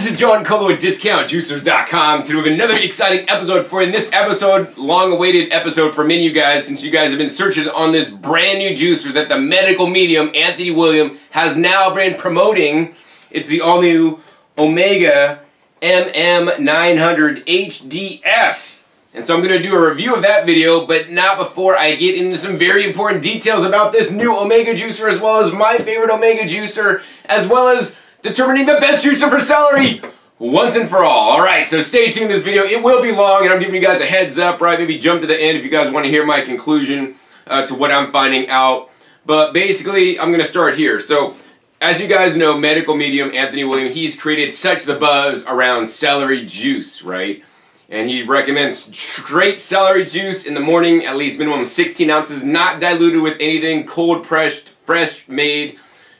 This is John Culloway with DiscountJuicers.com. Today we have another exciting episode for you. In this episode, long-awaited episode for many of you guys, since you guys have been searching on this brand new juicer that the Medical Medium, Anthony William, has now been promoting. It's the all-new Omega MM900HDS. And so I'm going to do a review of that video, but not before I get into some very important details about this new Omega juicer, as well as my favorite Omega juicer, as well as determining the best juicer for celery once and for all. Alright, so stay tuned to this video. It will be long, and I'm giving you guys a heads up, right? Maybe jump to the end if you guys want to hear my conclusion to what I'm finding out. But basically, I'm going to start here. So, as you guys know, Medical Medium, Anthony William, he's created such the buzz around celery juice, right? And he recommends straight celery juice in the morning, at least minimum 16 ounces, not diluted with anything, cold pressed, fresh made.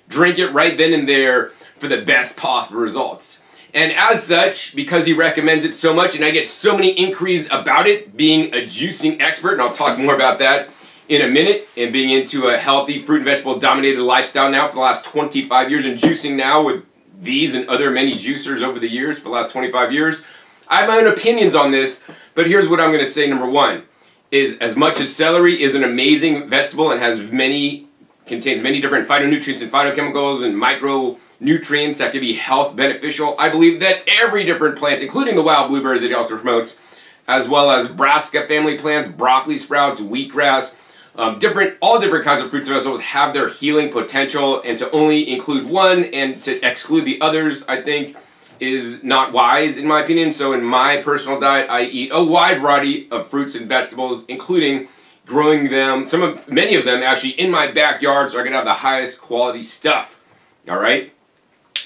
Drink it right then and there for the best possible results. And as such, because he recommends it so much, and I get so many inquiries about it, being a juicing expert, and I'll talk more about that in a minute, and being into a healthy fruit and vegetable dominated lifestyle now for the last 25 years, and juicing now with these and other many juicers over the years for the last 25 years. I have my own opinions on this, but here's what I'm going to say. Number one is, as much as celery is an amazing vegetable and contains many different phytonutrients and phytochemicals and micronutrients that can be health beneficial, I believe that every different plant, including the wild blueberries that he also promotes, as well as brassica family plants, broccoli sprouts, wheatgrass, all different kinds of fruits and vegetables have their healing potential, and to only include one and to exclude the others, I think, is not wise in my opinion. So in my personal diet, I eat a wide variety of fruits and vegetables, including growing them, many of them actually in my backyard, so I can have the highest quality stuff. Alright?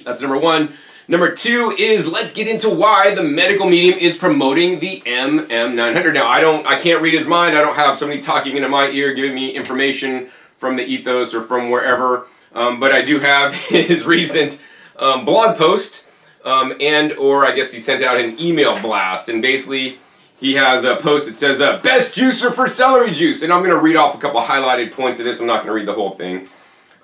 That's number one. Number two is, let's get into why the Medical Medium is promoting the MM900. Now I can't read his mind. I don't have somebody talking into my ear giving me information from the Ethos or from wherever, but I do have his recent blog post. And or I guess he sent out an email blast, and basically he has a post that says best juicer for celery juice, and I'm going to read off a couple highlighted points of this. I'm not going to read the whole thing.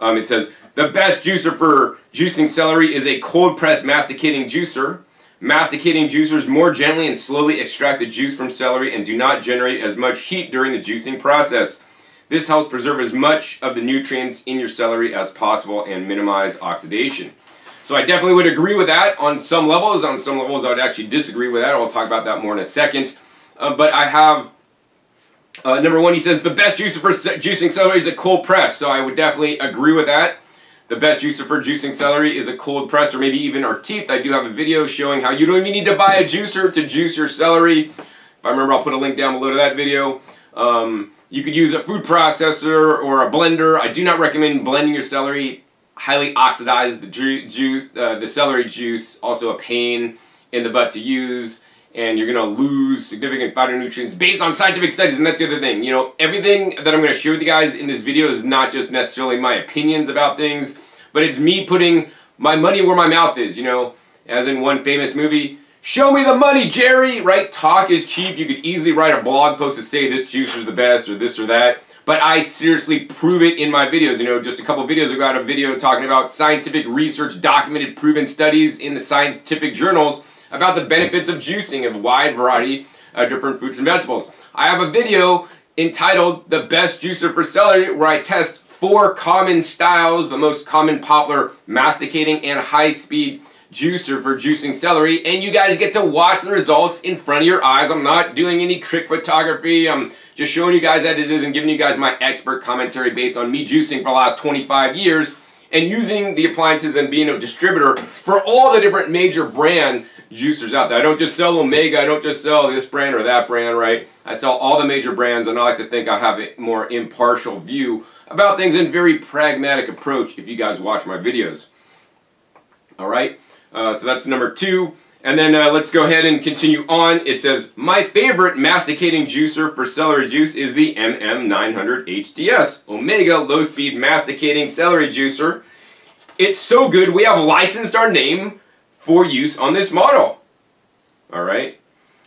It says the best juicer for juicing celery is a cold press masticating juicer. Masticating juicers more gently and slowly extract the juice from celery and do not generate as much heat during the juicing process. This helps preserve as much of the nutrients in your celery as possible and minimize oxidation. So I definitely would agree with that on some levels. On some levels I would actually disagree with that. I'll talk about that more in a second. But I have, number one, he says the best juicer for juicing celery is a cold press. So I would definitely agree with that. The best juicer for juicing celery is a cold press, or maybe even our teeth. I do have a video showing how you don't even need to buy a juicer to juice your celery. If I remember, I'll put a link down below to that video. You could use a food processor or a blender. I do not recommend blending your celery. Highly oxidized the celery juice, also a pain in the butt to use, and you're going to lose significant phytonutrients based on scientific studies. And that's the other thing, you know, everything that I'm going to share with you guys in this video is not just necessarily my opinions about things, but it's me putting my money where my mouth is, you know, as in one famous movie, show me the money, Jerry, right? Talk is cheap. You could easily write a blog post to say this juice is the best or this or that. But I seriously prove it in my videos. You know, just a couple videos ago I had a video talking about scientific research, documented proven studies in the scientific journals about the benefits of juicing of a wide variety of different fruits and vegetables. I have a video entitled The Best Juicer for Celery, where I test 4 common styles, the most common popular masticating and high-speed juicer for juicing celery, and you guys get to watch the results in front of your eyes. I'm not doing any trick photography. I'm just showing you guys that it is and giving you guys my expert commentary based on me juicing for the last 25 years and using the appliances and being a distributor for all the different major brand juicers out there. I don't just sell Omega. I don't just sell this brand or that brand, right? I sell all the major brands, and I like to think I have a more impartial view about things and very pragmatic approach if you guys watch my videos. All right? So that's number two. And then let's go ahead and continue on. It says, my favorite masticating juicer for celery juice is the MM900HDS, Omega Low-Speed Masticating Celery Juicer. It's so good, we have licensed our name for use on this model. All right.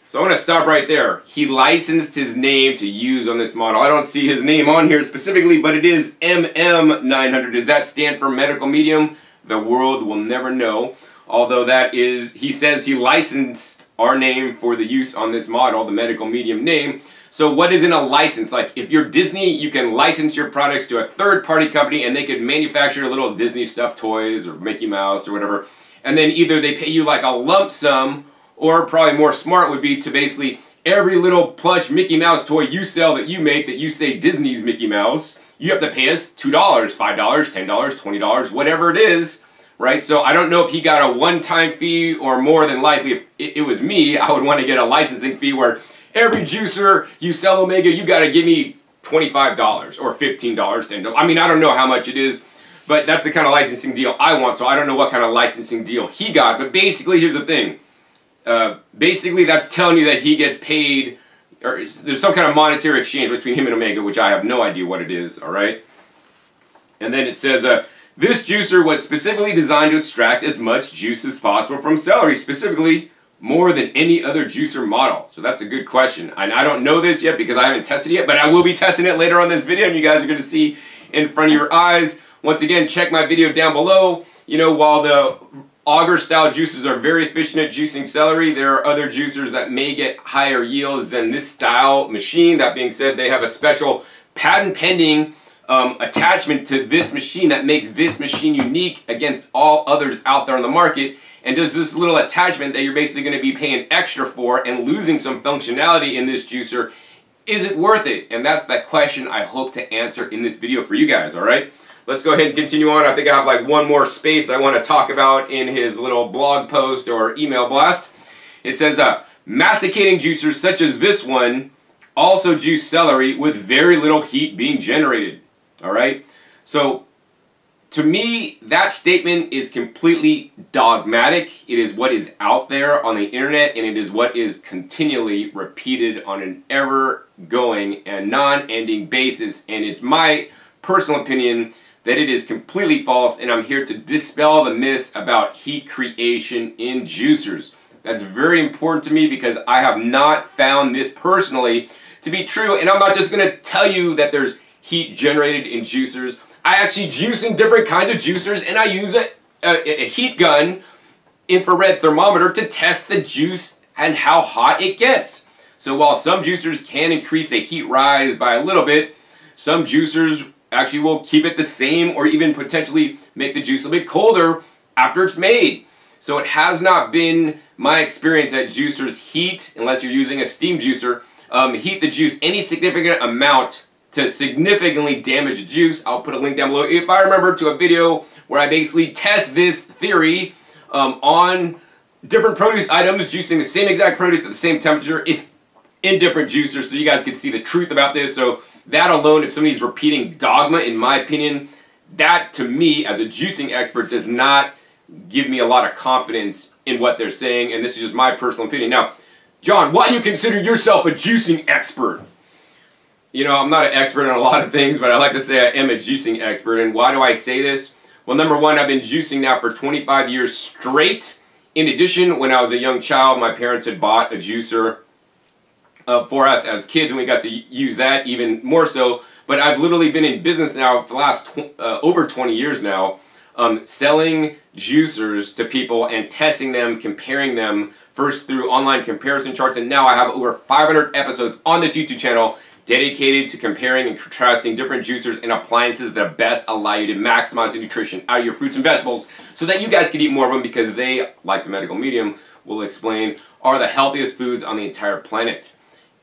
So I want to stop right there. He licensed his name to use on this model. I don't see his name on here specifically, but it is MM900. Does that stand for Medical Medium? The world will never know. although that is, he says he licensed our name for the use on this model, the Medical Medium name. So what is in a license? Like, if you're Disney, you can license your products to a third-party company and they could manufacture little Disney stuffed toys or Mickey Mouse or whatever, and then either they pay you like a lump sum, or probably more smart would be to basically every little plush Mickey Mouse toy you sell that you make that you say Disney's Mickey Mouse, you have to pay us $2, $5, $10, $20, whatever it is, right? So I don't know if he got a one-time fee, or more than likely if it was me, I would want to get a licensing fee where every juicer you sell Omega, you got to give me $25 or $15, $10. I mean, I don't know how much it is, but that's the kind of licensing deal I want, so I don't know what kind of licensing deal he got. But basically, here's the thing. Basically, that's telling you that he gets paid, or there's some kind of monetary exchange between him and Omega, which I have no idea what it is, all right? And then it says, this juicer was specifically designed to extract as much juice as possible from celery, specifically more than any other juicer model. So that's a good question. And I don't know this yet because I haven't tested it yet, but I will be testing it later on this video, and you guys are going to see in front of your eyes. Once again, check my video down below. You know, while the auger style juicers are very efficient at juicing celery, there are other juicers that may get higher yields than this style machine. That being said, they have a special patent pending attachment to this machine that makes this machine unique against all others out there on the market, and does this little attachment that you're basically going to be paying extra for and losing some functionality in this juicer. Is it worth it? And that's that question I hope to answer in this video for you guys, all right? Let's go ahead and continue on. I think I have like one more space I want to talk about in his little blog post or email blast. It says, masticating juicers such as this one also juice celery with very little heat being generated. All right? So, to me, that statement is completely dogmatic. It is what is out there on the internet, and it is what is continually repeated on an ever-going and non-ending basis. And it's my personal opinion that it is completely false, and I'm here to dispel the myths about heat creation in juicers. That's very important to me because I have not found this personally to be true, and I'm not just going to tell you that there's heat generated in juicers. I actually juice in different kinds of juicers, and I use a heat gun infrared thermometer to test the juice and how hot it gets. So while some juicers can increase a heat rise by a little bit, some juicers actually will keep it the same or even potentially make the juice a bit colder after it's made. So it has not been my experience at juicers heat, unless you're using a steam juicer, heat the juice any significant amount to significantly damage the juice. I'll put a link down below, if I remember, to a video where I basically test this theory on different produce items, juicing the same exact produce at the same temperature in different juicers, so you guys can see the truth about this. So that alone, if somebody's repeating dogma, in my opinion, that to me as a juicing expert does not give me a lot of confidence in what they're saying, and this is just my personal opinion. Now, John, why do you consider yourself a juicing expert? You know, I'm not an expert on a lot of things, but I like to say I am a juicing expert. And why do I say this? Well, number one, I've been juicing now for 25 years straight. In addition, when I was a young child, my parents had bought a juicer for us as kids, and we got to use that even more so. But I've literally been in business now for the last over 20 years now, selling juicers to people and testing them, comparing them, first through online comparison charts, and now I have over 500 episodes on this YouTube channel dedicated to comparing and contrasting different juicers and appliances that best allow you to maximize the nutrition out of your fruits and vegetables, so that you guys can eat more of them because they, like the Medical Medium will explain, are the healthiest foods on the entire planet.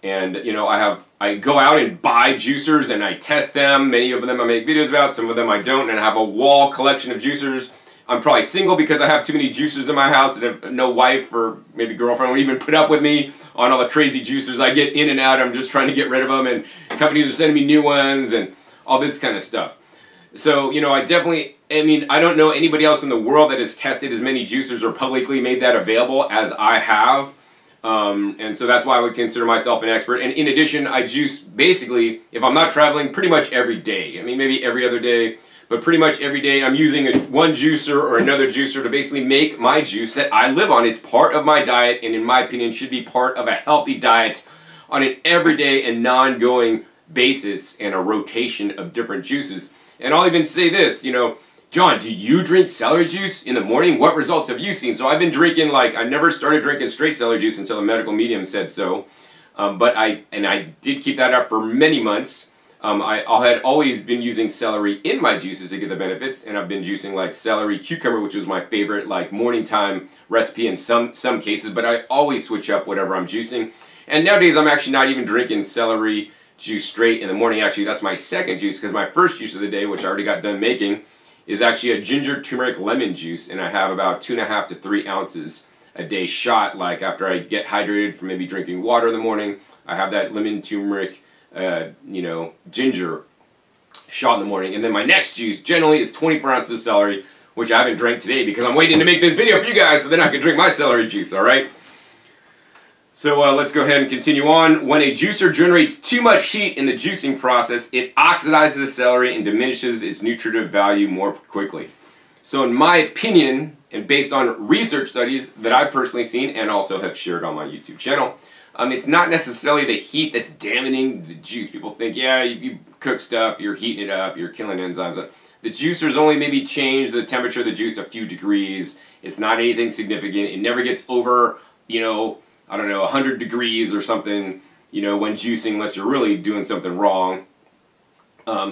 And, you know, I go out and buy juicers and I test them. Many of them I make videos about, some of them I don't, and I have a wall collection of juicers. I'm probably single because I have too many juicers in my house and have no wife or maybe girlfriend would even put up with me on all the crazy juicers I get in and out. I'm just trying to get rid of them, and companies are sending me new ones and all this kind of stuff. So, you know, I don't know anybody else in the world that has tested as many juicers or publicly made that available as I have. And so that's why I would consider myself an expert. And in addition, I juice basically, if I'm not traveling, pretty much every day. I mean, maybe every other day. But pretty much every day I'm using one juicer or another juicer to basically make my juice that I live on. It's part of my diet, and in my opinion should be part of a healthy diet on an everyday and non-going basis, and a rotation of different juices. And I'll even say this, you know, John, do you drink celery juice in the morning? What results have you seen? So I've been drinking, like, I never started drinking straight celery juice until the Medical Medium said so. But I did keep that up for many months. I had always been using celery in my juices to get the benefits, and I've been juicing like celery, cucumber, which was my favorite like morning time recipe in some cases, but I always switch up whatever I'm juicing. And nowadays I'm actually not even drinking celery juice straight in the morning. Actually, that's my second juice, because my first juice of the day, which I already got done making, is actually a ginger, turmeric, lemon juice, and I have about 2.5 to 3 ounces a day shot. Like after I get hydrated from maybe drinking water in the morning, I have that lemon, turmeric, ginger shot in the morning. And then my next juice generally is 24 ounces of celery, which I haven't drank today because I'm waiting to make this video for you guys so then I can drink my celery juice, all right? So let's go ahead and continue on. When a juicer generates too much heat in the juicing process, it oxidizes the celery and diminishes its nutritive value more quickly. So in my opinion, and based on research studies that I've personally seen and also have shared on my YouTube channel, it's not necessarily the heat that's damaging the juice. People think, yeah, you cook stuff, you're heating it up, you're killing enzymes. The juicers only maybe change the temperature of the juice a few degrees. It's not anything significant. It never gets over, 100 degrees or something, when juicing, unless you're really doing something wrong.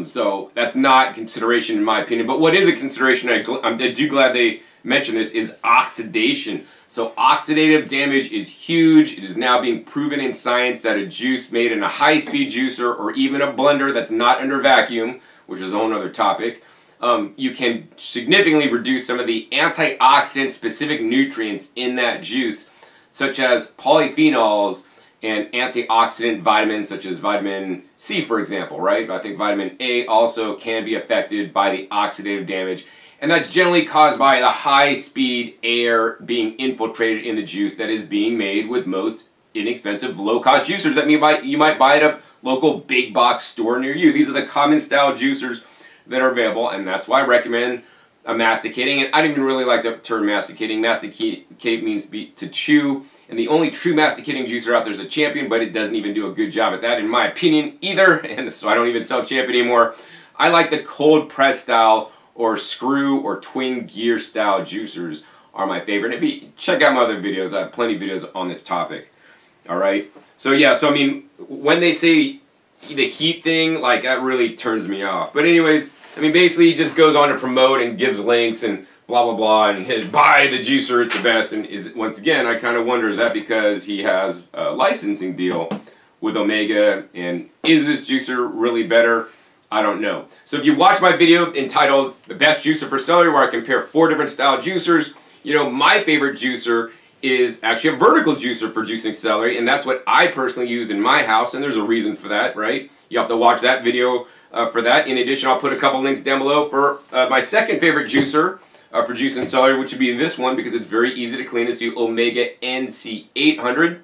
So that's not consideration in my opinion. But what is a consideration, I'm glad they mentioned this, is oxidation. So oxidative damage is huge. It is now being proven in science that a juice made in a high-speed juicer or even a blender that's not under vacuum, which is a whole other topic, you can significantly reduce some of the antioxidant-specific nutrients in that juice, such as polyphenols and antioxidant vitamins, such as vitamin C, for example, right? I think vitamin A also can be affected by the oxidative damage. And that's generally caused by the high-speed air being infiltrated in the juice that is being made with most inexpensive, low-cost juicers that you might buy at a local big box store near you. These are the common style juicers that are available, and that's why I recommend masticating. And I don't even really like the term masticating. Masticate means to chew, and the only true masticating juicer out there is a Champion, but it doesn't even do a good job at that, in my opinion, either. And so I don't even sell Champion anymore. I like the cold press style, or screw or twin gear style juicers are my favorite. If you check out my other videos, I have plenty of videos on this topic. All right. So yeah, so I mean, when they say the heat thing, like that really turns me off. But anyways, I mean, basically he just goes on to promote and gives links and blah, blah, blah, and buy the juicer, it's the best. And is, once again, I kind of wonder, is that because he has a licensing deal with Omega, and is this juicer really better? I don't know. So if you watch my video entitled The Best Juicer for Celery, where I compare 4 different style juicers, my favorite juicer is actually a vertical juicer for juicing celery, and that's what I personally use in my house, and there's a reason for that, right? You have to watch that video for that. In addition, I'll put a couple links down below for my second favorite juicer for juicing celery, which would be this one, because it's very easy to clean. It's the Omega NC800.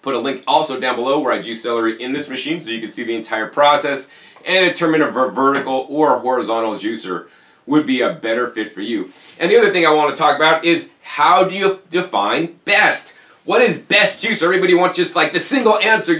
Put a link also down below where I juice celery in this machine so you can see the entire process and determine if a vertical or horizontal juicer would be a better fit for you. And the other thing I want to talk about is, how do you define best? What is best juice? Everybody wants just like the single answer,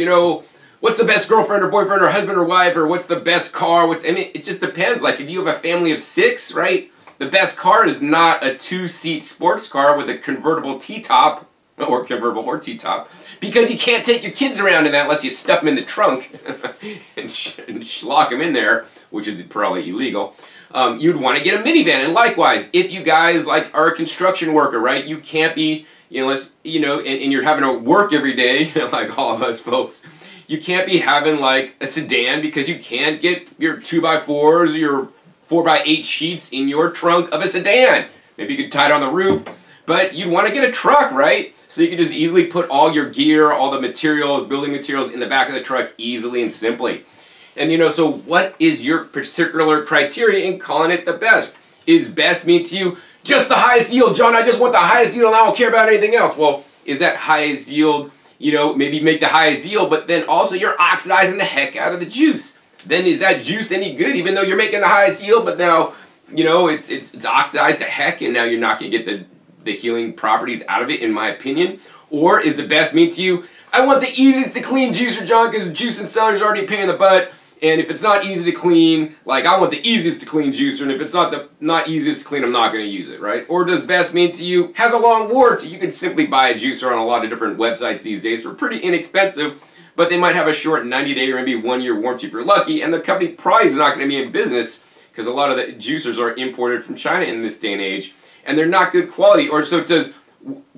what's the best girlfriend or boyfriend or husband or wife, or what's the best car? It just depends. Like if you have a family of 6, right? The best car is not a 2-seat sports car with a convertible T-top, or convertible or T-top, because you can't take your kids around in that unless you stuff them in the trunk and schlock them in there, which is probably illegal. You'd want to get a minivan, and likewise, if you guys like are a construction worker, right? You can't be, unless and you're having to work every day, like all of us folks. You can't be having like a sedan because you can't get your 2x4s or your 4x8 sheets in your trunk of a sedan. Maybe you could tie it on the roof, but you'd want to get a truck, right? So you can just easily put all your gear, all the materials, building materials in the back of the truck easily and simply. And so what is your particular criteria in calling it the best? Is best mean to you just the highest yield? John, I just want the highest yield and I don't care about anything else. Well, is that highest yield, maybe make the highest yield, but then also you're oxidizing the heck out of the juice. Then is that juice any good, even though you're making the highest yield, but now, it's oxidized to heck and now you're not going to get the healing properties out of it, in my opinion? Or is the best mean to you, I want the easiest to clean juicer, John, because juice and celery is already a pain in the butt, And if it's not easy to clean, like I want the easiest to clean juicer, and if it's not easiest to clean, I'm not going to use it, right? Or does best mean to you? Has a long warranty. You can simply buy a juicer on a lot of different websites these days for pretty inexpensive, but they might have a short 90-day or maybe 1-year warranty if you're lucky, and the company probably is not going to be in business because a lot of the juicers are imported from China in this day and age, and they're not good quality. Or so does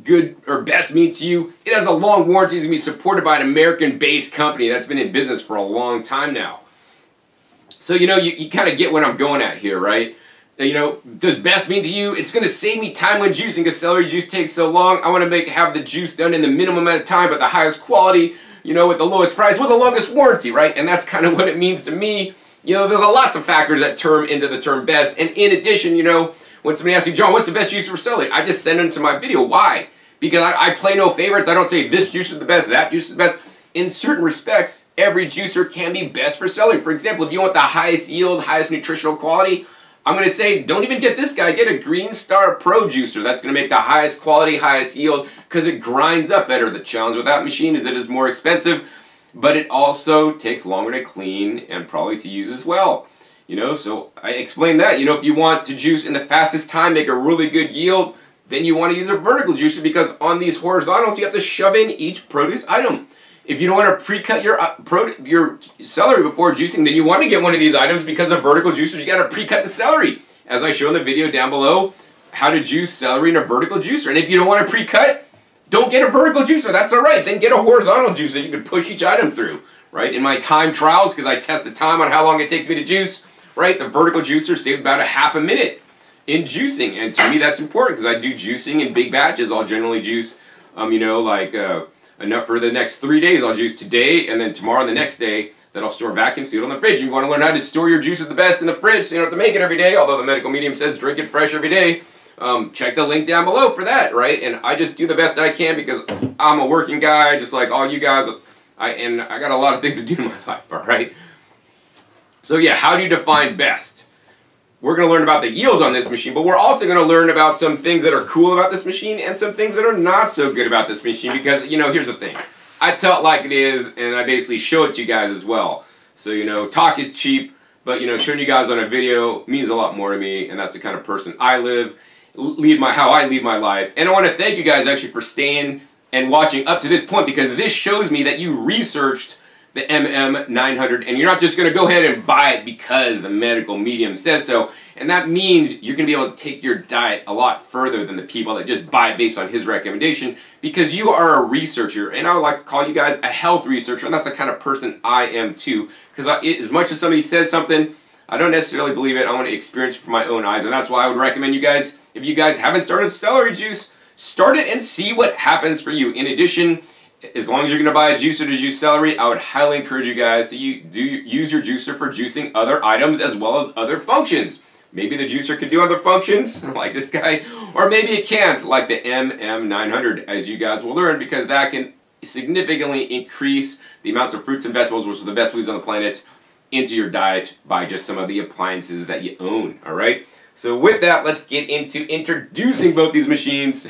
good or best mean to you? It has a long warranty, it's going to be supported by an American-based company that's been in business for a long time now. So, you know, you kind of get what I'm going at here, right? You know, does best mean to you? It's going to save me time when juicing because celery juice takes so long. I want to have the juice done in the minimum amount of time but the highest quality, you know, with the lowest price, with the longest warranty, right? And that's kind of what it means to me. You know, there's a lots of factors that term into the term best. And in addition, you know, when somebody asks me, John, what's the best juicer for celery? I just send them to my video. Why? Because I play no favorites. I don't say this juice is the best, that juice is the best. In certain respects, every juicer can be best for celery. For example, if you want the highest yield, highest nutritional quality, I'm going to say don't even get this guy. Get a Green Star Pro Juicer. That's going to make the highest quality, highest yield because it grinds up better. The challenge with that machine is it is more expensive, but it also takes longer to clean and probably to use as well. You know, so I explained that. You know, if you want to juice in the fastest time, make a really good yield, then you want to use a vertical juicer because on these horizontals, you have to shove in each produce item. If you don't want to pre-cut your celery before juicing, then you want to get one of these items because of vertical juicers, you got to pre-cut the celery. As I show in the video down below, how to juice celery in a vertical juicer. And if you don't want to pre-cut, don't get a vertical juicer. That's all right. Then get a horizontal juicer. You can push each item through, right? In my time trials, because I test the time on how long it takes me to juice, right? The vertical juicer saved about ½ minute in juicing. And to me, that's important because I do juicing in big batches. I'll generally juice, you know, like... enough for the next 3 days. I'll juice today and then tomorrow and the next day. Then I'll store vacuum sealed on the fridge. You want to learn how to store your juices the best in the fridge so you don't have to make it every day, although the Medical Medium says drink it fresh every day. Check the link down below for that, right? And I just do the best I can because I'm a working guy just like all you guys. I got a lot of things to do in my life, all right? So yeah, how do you define best? We're going to learn about the yields on this machine, but we're also going to learn about some things that are cool about this machine and some things that are not so good about this machine because, you know, here's the thing. I tell it like it is, and I basically show it to you guys as well. So, you know, talk is cheap, but, you know, showing you guys on a video means a lot more to me, and that's the kind of person I how I lead my life. And I want to thank you guys actually for staying and watching up to this point because this shows me that you researched the MM900, and you're not just going to go ahead and buy it because the Medical Medium says so, and that means you're going to be able to take your diet a lot further than the people that just buy it based on his recommendation because you are a researcher, and I would like to call you guys a health researcher, and that's the kind of person I am too, because as much as somebody says something, I don't necessarily believe it. I want to experience it from my own eyes, and that's why I would recommend you guys, if you guys haven't started celery juice, start it and see what happens for you. In addition, as long as you're going to buy a juicer to juice celery, I would highly encourage you guys to use your juicer for juicing other items as well as other functions. Maybe the juicer can do other functions, like this guy, or maybe it can't, like the MM900, as you guys will learn, because that can significantly increase the amounts of fruits and vegetables, which are the best foods on the planet, into your diet by just some of the appliances that you own, all right? So with that, let's get into introducing both these machines.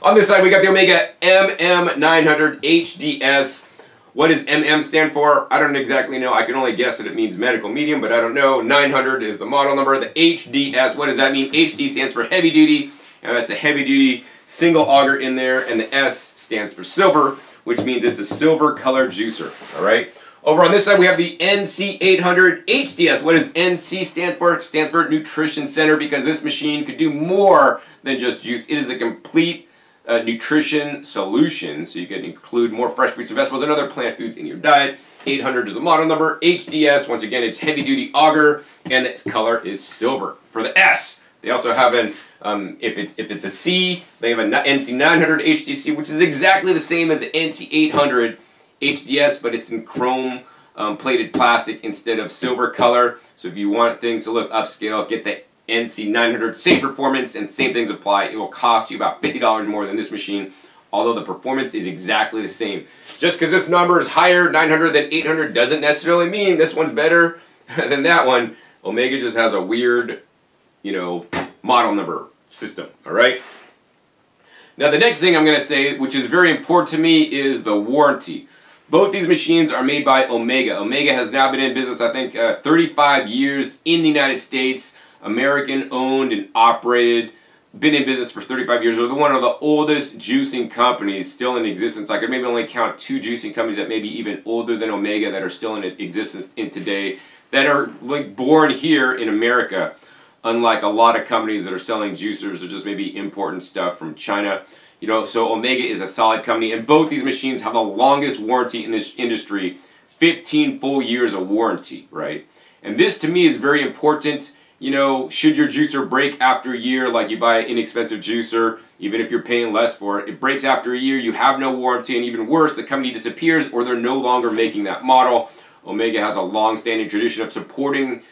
On this side, we got the Omega MM900HDS. What does MM stand for? I don't exactly know. I can only guess that it means medical medium, but I don't know. 900 is the model number. The HDS, what does that mean? HD stands for heavy duty, and that's a heavy duty single auger in there, and the S stands for silver, which means it's a silver colored juicer, all right? Over on this side, we have the NC800HDS. What does NC stand for? It stands for Nutrition Center, because this machine could do more than just juice. It is a complete nutrition solution, so you can include more fresh fruits and vegetables and other plant foods in your diet. 800 is the model number. HDS, once again, it's heavy duty auger, and its color is silver. For the S, they also have an if it's a C, they have an NC900HDC, which is exactly the same as the NC800HDS, but it's in chrome plated plastic instead of silver color. So if you want things to look upscale, get the NC900, same performance and same things apply. It will cost you about $50 more than this machine, although the performance is exactly the same. Just because this number is higher, 900 than 800, doesn't necessarily mean this one's better than that one. Omega just has a weird, you know, model number system, all right? Now the next thing I'm going to say, which is very important to me, is the warranty. Both these machines are made by Omega. Omega has now been in business, I think, 35 years in the United States. American owned and operated. Been in business for 35 years. They're one of the oldest juicing companies still in existence. I could maybe only count two juicing companies that may be even older than Omega that are still in existence in today, that are like born here in America, unlike a lot of companies that are selling juicers or just maybe importing stuff from China. You know, so Omega is a solid company, and both these machines have the longest warranty in this industry, 15 full years of warranty, right? And this to me is very important. You know, should your juicer break after a year, like you buy an inexpensive juicer, even if you're paying less for it, it breaks after a year, you have no warranty, and even worse, the company disappears or they're no longer making that model. Omega has a long-standing tradition of supporting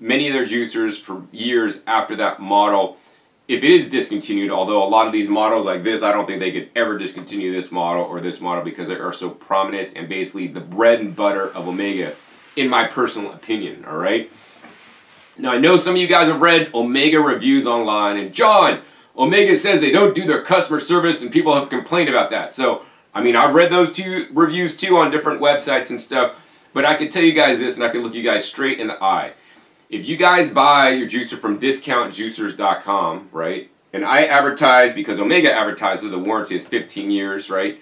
many of their juicers for years after that model. If it is discontinued, although a lot of these models like this, I don't think they could ever discontinue this model or this model because they are so prominent and basically the bread and butter of Omega, in my personal opinion, all right? Now, I know some of you guys have read Omega reviews online, and John, Omega says they don't do their customer service and people have complained about that. So, I mean, I've read those two reviews too on different websites and stuff, but I can tell you guys this, and I can look you guys straight in the eye. If you guys buy your juicer from DiscountJuicers.com, right, and I advertise, because Omega advertises the warranty is 15 years, right,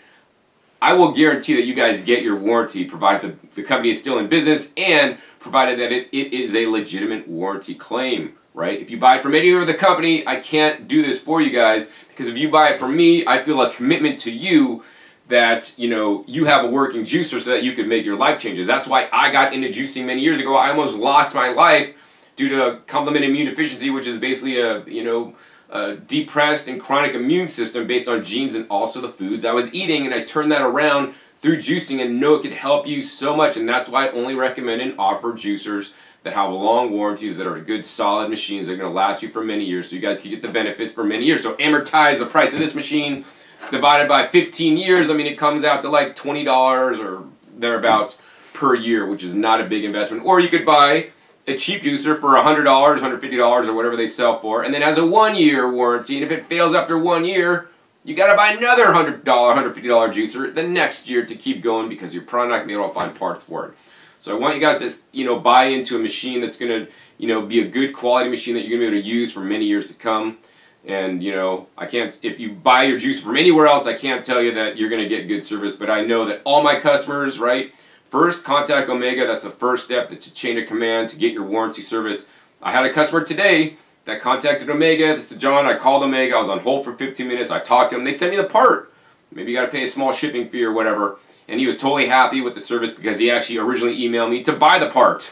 I will guarantee that you guys get your warranty, provided the company is still in business and provided that it is a legitimate warranty claim, right? If you buy it from any other company, I can't do this for you guys, because if you buy it from me, I feel a commitment to you that, you know, you have a working juicer so that you can make your life changes. That's why I got into juicing many years ago. I almost lost my life due to complement immune deficiency, which is basically a, you know, a depressed and chronic immune system based on genes and also the foods I was eating, and I turned that around through juicing and know it can help you so much, and that's why I only recommend and offer juicers that have long warranties, that are good solid machines that are going to last you for many years, so you guys can get the benefits for many years. So amortize the price of this machine divided by 15 years, I mean, it comes out to like $20 or thereabouts per year, which is not a big investment. Or you could buy a cheap juicer for $100, $150, or whatever they sell for, and then has a 1-year warranty, and if it fails after 1 year, you gotta buy another $100, $150 juicer the next year to keep going, because you're probably not gonna be able to find parts for it. So I want you guys to, you know, buy into a machine that's gonna, you know, be a good quality machine that you're gonna be able to use for many years to come. And, you know, I can't, if you buy your juicer from anywhere else, I can't tell you that you're going to get good service, but I know that all my customers, right, first contact Omega. That's the first step. That's a chain of command to get your warranty service. I had a customer today that contacted Omega. This is John. I called Omega. I was on hold for 15 minutes. I talked to him. They sent me the part. Maybe you got to pay a small shipping fee or whatever. And he was totally happy with the service because he actually originally emailed me to buy the part.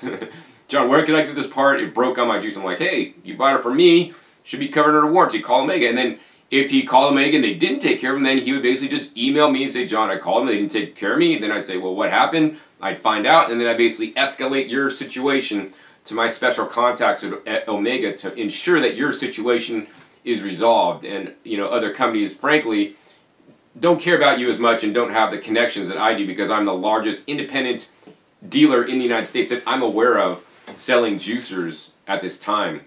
John, where can I get this part? It broke on my juice. I'm like, hey, you bought it from me. Should be covered under warranty. Call Omega. And then if he called Omega and they didn't take care of him, then he would basically just email me and say, John, I called him, they didn't take care of me. Then I'd say, well, what happened? I'd find out, and then I basically escalate your situation to my special contacts at Omega to ensure that your situation is resolved. And, you know, other companies, frankly, don't care about you as much and don't have the connections that I do, because I'm the largest independent dealer in the United States that I'm aware of selling juicers at this time.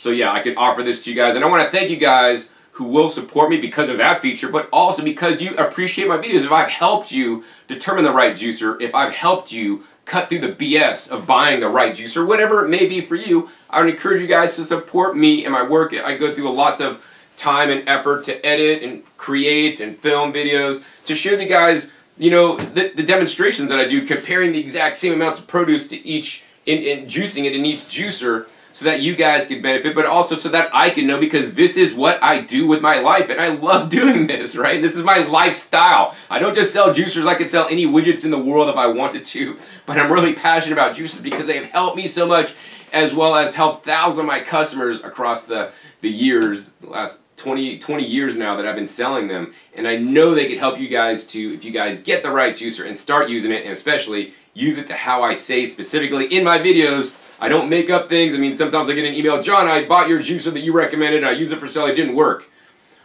So yeah, I can offer this to you guys, and I want to thank you guys who will support me because of that feature, but also because you appreciate my videos. If I've helped you determine the right juicer, if I've helped you cut through the BS of buying the right juicer, whatever it may be for you, I would encourage you guys to support me and my work. I go through lots of time and effort to edit and create and film videos to show you guys, you know, the demonstrations that I do, comparing the exact same amounts of produce to each, and juicing it in each juicer, so that you guys can benefit, but also so that I can know, because this is what I do with my life, and I love doing this, right? This is my lifestyle. I don't just sell juicers. I could sell any widgets in the world if I wanted to, but I'm really passionate about juicers because they have helped me so much, as well as helped thousands of my customers across the years, the last 20 years now that I've been selling them, and I know they could help you guys too if you guys get the right juicer and start using it, and especially use it to how I say specifically in my videos. I don't make up things. I mean, sometimes I get an email, John, I bought your juicer that you recommended, I used it for selling, it didn't work.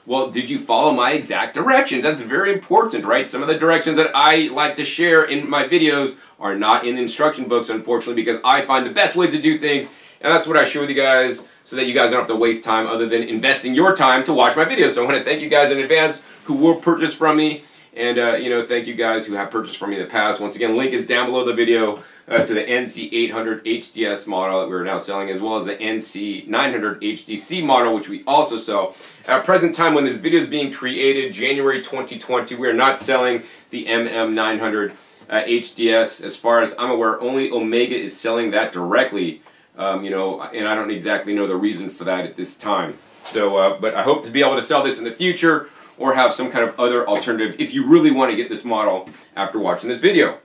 Well, did you follow my exact directions? That's very important, right? Some of the directions that I like to share in my videos are not in the instruction books, unfortunately, because I find the best way to do things, and that's what I share with you guys, so that you guys don't have to waste time other than investing your time to watch my videos. So I want to thank you guys in advance who will purchase from me. And you know, thank you guys who have purchased from me in the past. Once again, link is down below the video to the NC800HDS model that we're now selling, as well as the NC900HDC model, which we also sell. At present time when this video is being created, January 2020, we are not selling the MM900HDS. As far as I'm aware, only Omega is selling that directly. You know, and I don't exactly know the reason for that at this time. So, but I hope to be able to sell this in the future, or have some kind of other alternative if you really want to get this model after watching this video.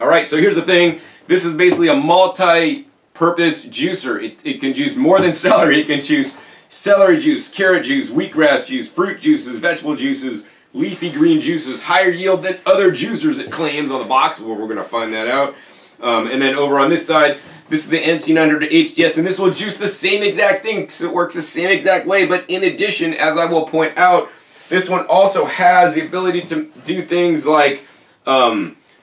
Alright, so here's the thing. This is basically a multi-purpose juicer. It can juice more than celery. It can juice celery juice, carrot juice, wheatgrass juice, fruit juices, vegetable juices, leafy green juices, higher yield than other juicers it claims on the box. Well, we're going to find that out. And then over on this side, this is the NC900HDS, and this will juice the same exact thing because it works the same exact way. But in addition, as I will point out, this one also has the ability to do things like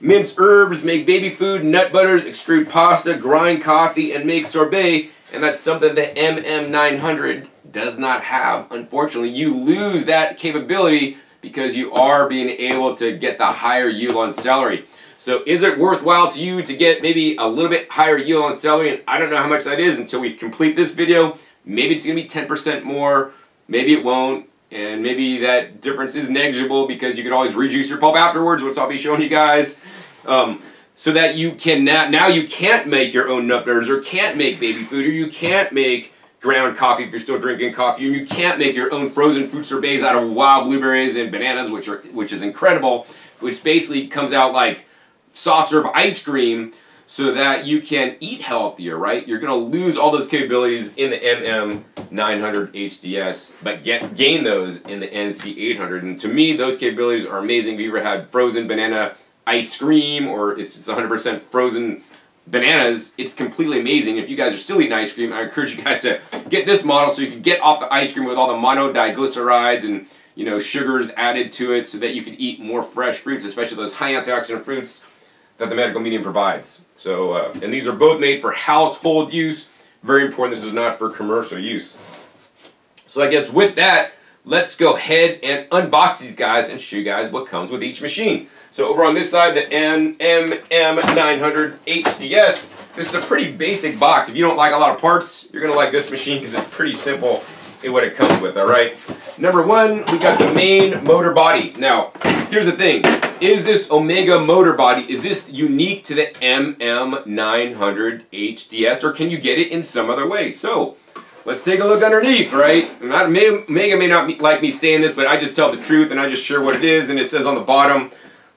mince herbs, make baby food, nut butters, extrude pasta, grind coffee, and make sorbet. And that's something the MM900 does not have. Unfortunately, you lose that capability because you are being able to get the higher yield on celery. So is it worthwhile to you to get maybe a little bit higher yield on celery? And I don't know how much that is until we complete this video. Maybe it's going to be 10% more. Maybe it won't. And maybe that difference is negligible because you can always rejuice your pulp afterwards, which I'll be showing you guys. So that you can now you can't make your own nut butters, or can't make baby food, or you can't make ground coffee if you're still drinking coffee, and you can't make your own frozen fruit sorbets out of wild blueberries and bananas, which is incredible, which basically comes out like soft serve ice cream, so that you can eat healthier, right? You're gonna lose all those capabilities in the MM900HDS, but gain those in the NC800. And to me, those capabilities are amazing. If you ever had frozen banana ice cream, or if it's 100% frozen bananas, it's completely amazing. If you guys are still eating ice cream, I encourage you guys to get this model so you can get off the ice cream with all the monodiglycerides and, you know, sugars added to it, so that you can eat more fresh fruits, especially those high antioxidant fruits that the medical medium provides. So, and these are both made for household use. Very important, this is not for commercial use. So I guess with that, let's go ahead and unbox these guys and show you guys what comes with each machine. So over on this side, the MM900HDS, this is a pretty basic box. If you don't like a lot of parts, you're gonna like this machine because it's pretty simple in what it comes with, all right? Number one, we got the main motor body. Now, here's the thing. Is this Omega motor body, is this unique to the MM900HDS, or can you get it in some other way? So let's take a look underneath, right? And Omega may not like me saying this, but I just tell the truth and I just share what it is. And it says on the bottom,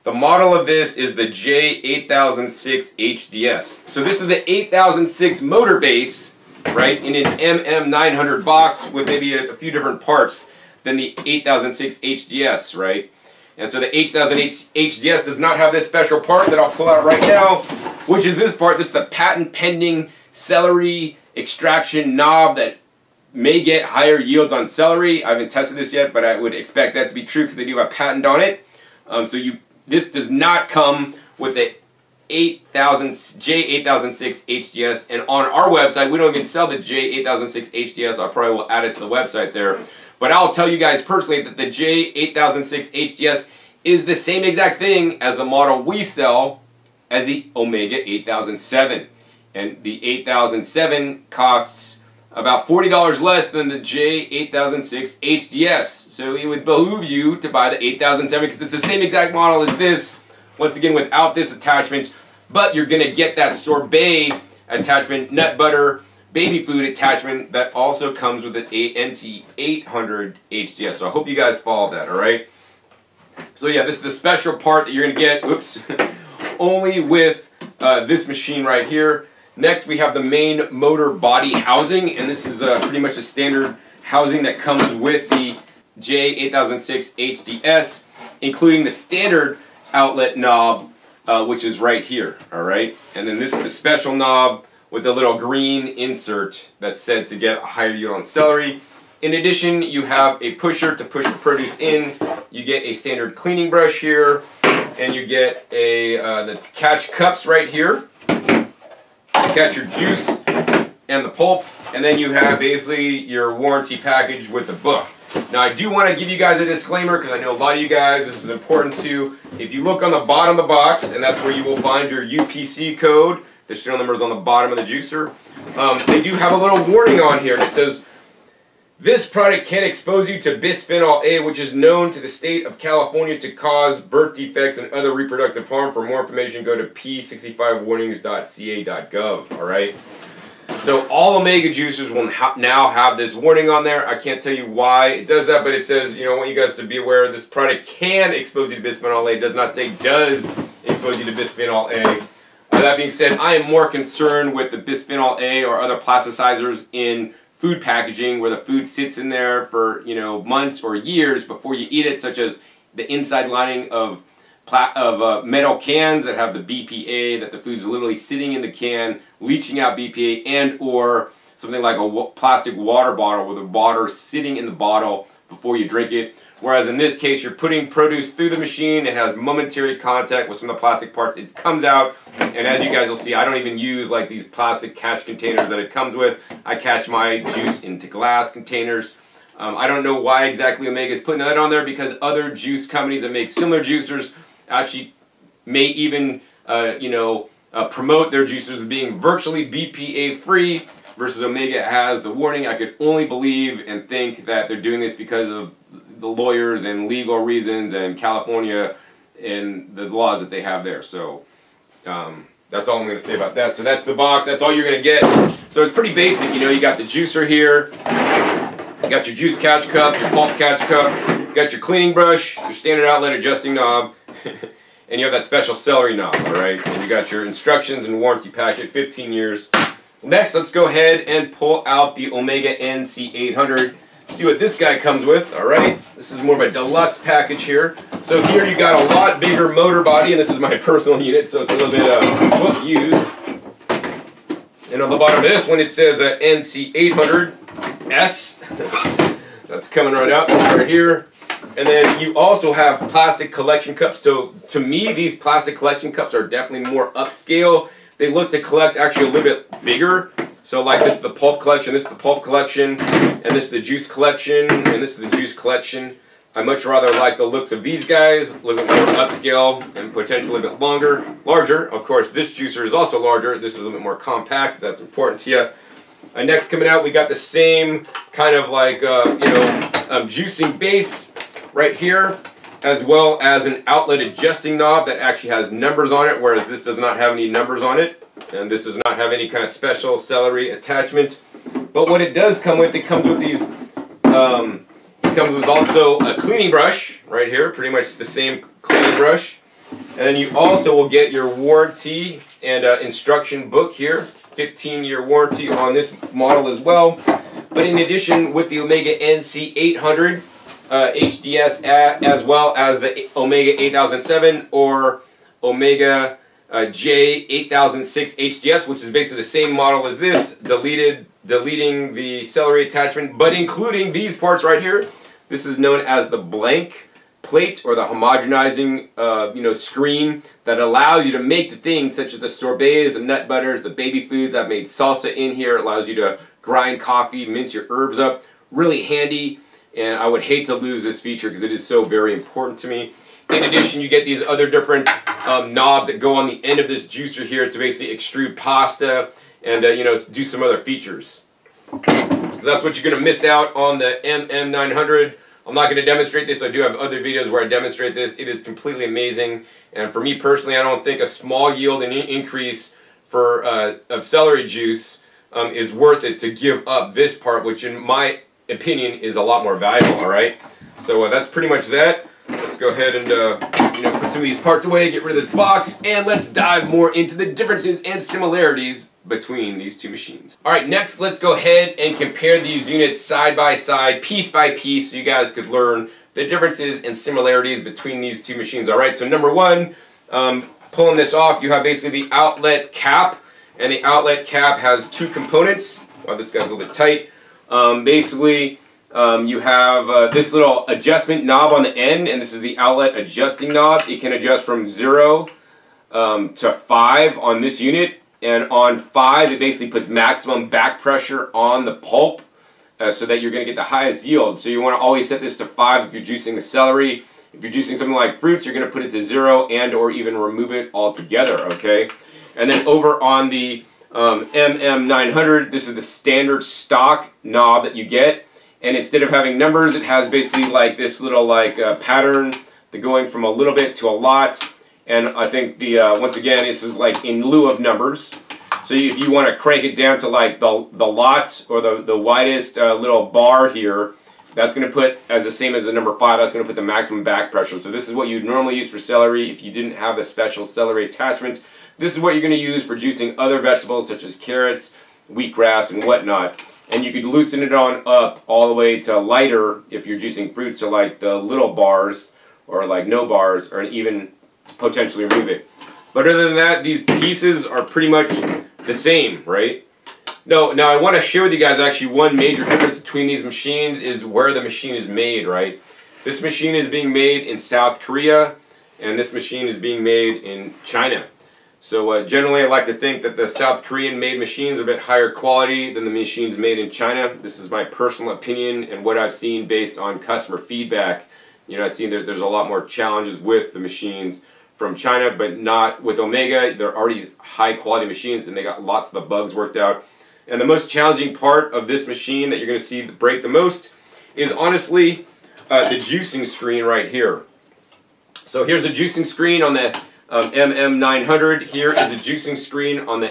the model of this is the J8006HDS. So this is the 8006 motor base, right, in an MM900 box with maybe a few different parts than the 8006HDS, right? And so the H1008HDS does not have this special part that I'll pull out right now, which is this part. This is the patent pending celery extraction knob that may get higher yields on celery. I haven't tested this yet, but I would expect that to be true because they do have a patent on it. This does not come with the J8006HDS. And on our website, we don't even sell the J8006HDS. I probably will add it to the website there. But I'll tell you guys personally that the J8006HDS is the same exact thing as the model we sell as the Omega 8007. And the 8007 costs about $40 less than the J8006HDS. So it would behoove you to buy the 8007 because it's the same exact model as this. Once again, without this attachment, but you're going to get that sorbet attachment, nut butter, baby food attachment that also comes with the NC800HDS. So I hope you guys follow that, all right? So yeah, this is the special part that you're going to get, oops, only with this machine right here. Next, we have the main motor body housing, and this is pretty much a standard housing that comes with the J8006HDS, including the standard outlet knob, which is right here, all right? And then this is the special knob with the little green insert that's said to get a higher yield on celery. In addition, you have a pusher to push the produce in. You get a standard cleaning brush here, and you get a the catch cups right here to catch your juice and the pulp. And then you have basically your warranty package with the book. Now I do want to give you guys a disclaimer because I know a lot of you guys, this is important too. If you look on the bottom of the box, and that's where you will find your UPC code, the serial number is on the bottom of the juicer, they do have a little warning on here and it says, this product can expose you to bisphenol A, which is known to the state of California to cause birth defects and other reproductive harm. For more information, go to p65warnings.ca.gov, all right? So all Omega juicers will now have this warning on there. I can't tell you why it does that, but it says, you know, I want you guys to be aware this product can expose you to bisphenol A. It does not say does expose you to bisphenol A. That being said, I am more concerned with the bisphenol A or other plasticizers in food packaging where the food sits in there for, you know, months or years before you eat it, such as the inside lining of metal cans that have the BPA, that the food's literally sitting in the can, leaching out BPA, and or something like a plastic water bottle where the water's sitting in the bottle before you drink it. Whereas in this case, you're putting produce through the machine, it has momentary contact with some of the plastic parts, it comes out, and as you guys will see, I don't even use like these plastic catch containers that it comes with. I catch my juice into glass containers. I don't know why exactly Omega is putting that on there, because other juice companies that make similar juicers actually may even promote their juicers as being virtually BPA free, versus Omega has the warning. I could only believe and think that they're doing this because of the lawyers and legal reasons and California and the laws that they have there. So that's all I'm going to say about that. So that's the box. That's all you're going to get. So it's pretty basic. You know, you got the juicer here. You got your juice catch cup, your pulp catch cup. You got your cleaning brush, your standard outlet adjusting knob, and you have that special celery knob, all right? And you got your instructions and warranty packet, 15 years. Next, let's go ahead and pull out the Omega NC800. See what this guy comes with, all right? This is more of a deluxe package here. So here you got a lot bigger motor body, and this is my personal unit, so it's a little bit used. And on the bottom of this one, it says NC800S. That's coming right out right here. And then you also have plastic collection cups. So to me, these plastic collection cups are definitely more upscale. They look to collect actually a little bit bigger. So like this is the pulp collection, this is the pulp collection, and this is the juice collection, and this is the juice collection. I much rather like the looks of these guys, a little bit more upscale and potentially a little bit larger. Of course, this juicer is also larger. This is a little bit more compact. That's important to you. And next coming out, we got the same kind of like juicing base right here, as well as an outlet adjusting knob that actually has numbers on it, whereas this does not have any numbers on it. And this does not have any kind of special celery attachment. But what it does come with, it comes with these, it comes with also a cleaning brush right here, pretty much the same cleaning brush. And then you also will get your warranty and instruction book here, 15-year warranty on this model as well. But in addition, with the Omega NC800 HDS, as well as the Omega 8007 or Omega J8006HDS, which is basically the same model as this, deleting the celery attachment, but including these parts right here. This is known as the blank plate or the homogenizing screen that allows you to make the things such as the sorbets, the nut butters, the baby foods. I've made salsa in here. It allows you to grind coffee, mince your herbs up. Really handy, and I would hate to lose this feature because it is so very important to me. In addition, you get these other different knobs that go on the end of this juicer here to basically extrude pasta and do some other features. So that's what you're going to miss out on the MM900. I'm not going to demonstrate this. I do have other videos where I demonstrate this. It is completely amazing, and for me personally, I don't think a small yield and increase for of celery juice is worth it to give up this part, which in my opinion is a lot more valuable. All right, so that's pretty much that. Let's go ahead and put some of these parts away, get rid of this box, and let's dive more into the differences and similarities between these two machines. All right, next let's go ahead and compare these units side by side, piece by piece, so you guys could learn the differences and similarities between these two machines. All right, so number one, pulling this off, you have basically the outlet cap, and the outlet cap has two components. Wow, this guy's a little bit tight. You have this little adjustment knob on the end, and this is the outlet adjusting knob. It can adjust from 0 to 5 on this unit, and on 5 it basically puts maximum back pressure on the pulp so that you're going to get the highest yield. So you want to always set this to 5 if you're juicing the celery. If you're juicing something like fruits, you're going to put it to 0 and or even remove it altogether, okay? And then over on the MM900, this is the standard stock knob that you get. And instead of having numbers, it has basically like this little like pattern, the going from a little bit to a lot. And I think the once again, this is like in lieu of numbers. So if you want to crank it down to like the lot or the widest little bar here, that's going to put as the same as the number 5. That's going to put the maximum back pressure. So this is what you'd normally use for celery if you didn't have the special celery attachment. This is what you're going to use for juicing other vegetables such as carrots, wheatgrass, and whatnot. And you could loosen it on up all the way to lighter if you're juicing fruits, so like the little bars or like no bars, or even potentially remove it. But other than that, these pieces are pretty much the same, right? Now I want to share with you guys actually one major difference between these machines is where the machine is made, right? This machine is being made in South Korea, and this machine is being made in China. So generally I like to think that the South Korean made machines are a bit higher quality than the machines made in China. This is my personal opinion and what I've seen based on customer feedback. You know, I've seen that there's a lot more challenges with the machines from China, but not with Omega. They're already high quality machines and they got lots of the bugs worked out. And the most challenging part of this machine that you're going to see break the most is honestly the juicing screen right here. So here's a juicing screen on the MM900. Here is a juicing screen on the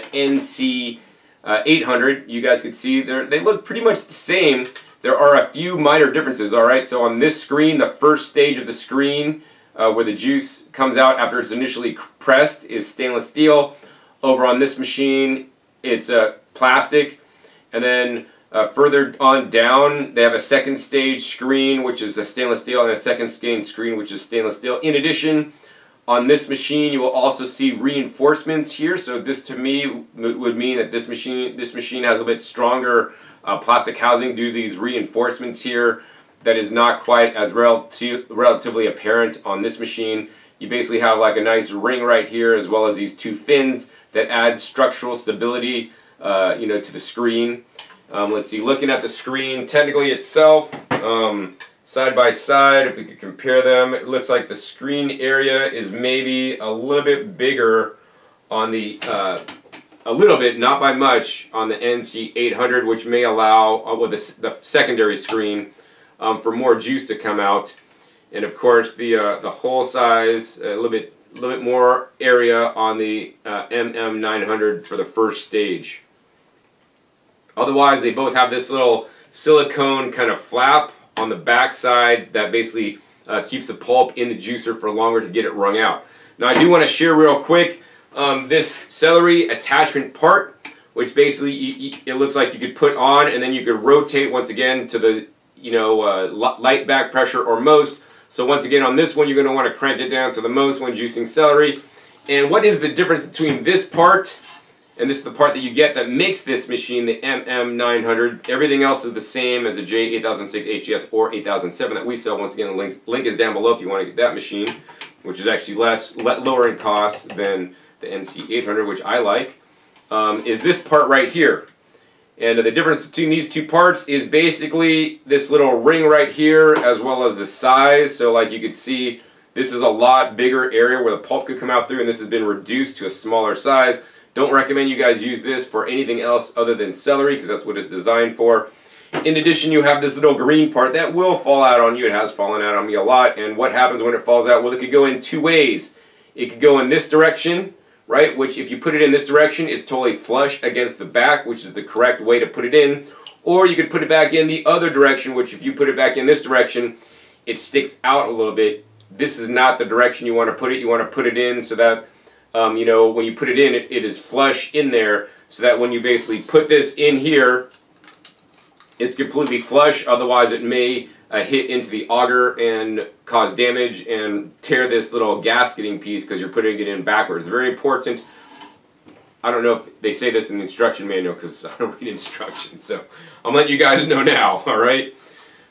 NC800. You guys can see they look pretty much the same. There are a few minor differences, alright? So on this screen, the first stage of the screen where the juice comes out after it's initially pressed is stainless steel. Over on this machine, it's plastic, and then further on down they have a second stage screen which is a stainless steel and a second screen which is stainless steel. In addition, on this machine you will also see reinforcements here, so this to me would mean that this machine has a bit stronger plastic housing due to these reinforcements here. That is not quite as relatively apparent on this machine. You basically have like a nice ring right here as well as these two fins that adds structural stability, you know, to the screen. Let's see, looking at the screen technically itself, side by side, if we could compare them, it looks like the screen area is maybe a little bit bigger on the, a little bit, not by much, on the NC800, which may allow, well, the secondary screen, for more juice to come out. And of course the hole size, a little bit more area on the MM900 for the first stage. Otherwise, they both have this little silicone kind of flap on the back side that basically keeps the pulp in the juicer for longer to get it wrung out. Now I do want to share real quick this celery attachment part, which basically it looks like you could put on and then you could rotate once again to the, you know, light back pressure or most. So once again on this one you're going to want to crank it down to the most when juicing celery. And what is the difference between this part and this is the part that you get that makes this machine the MM900. Everything else is the same as a J8006HDS or 8007 that we sell. Once again the link is down below if you want to get that machine, which is actually lower in cost than the NC800, which I like, is this part right here. And the difference between these two parts is basically this little ring right here as well as the size. So like you can see, this is a lot bigger area where the pulp could come out through, and this has been reduced to a smaller size. Don't recommend you guys use this for anything else other than celery because that's what it's designed for. In addition, you have this little green part that will fall out on you. It has fallen out on me a lot. And what happens when it falls out? Well, it could go in two ways. It could go in this direction, right, which if you put it in this direction, it's totally flush against the back, which is the correct way to put it in. Or you could put it back in the other direction, which if you put it back in this direction, it sticks out a little bit. This is not the direction you want to put it. You want to put it in so that, you know, when you put it in, it is flush in there, so that when you basically put this in here, it's completely flush. Otherwise, it may hit into the auger and cause damage and tear this little gasketing piece because you're putting it in backwards. Very important. I don't know if they say this in the instruction manual because I don't read instructions, so I'm letting you guys know now, alright?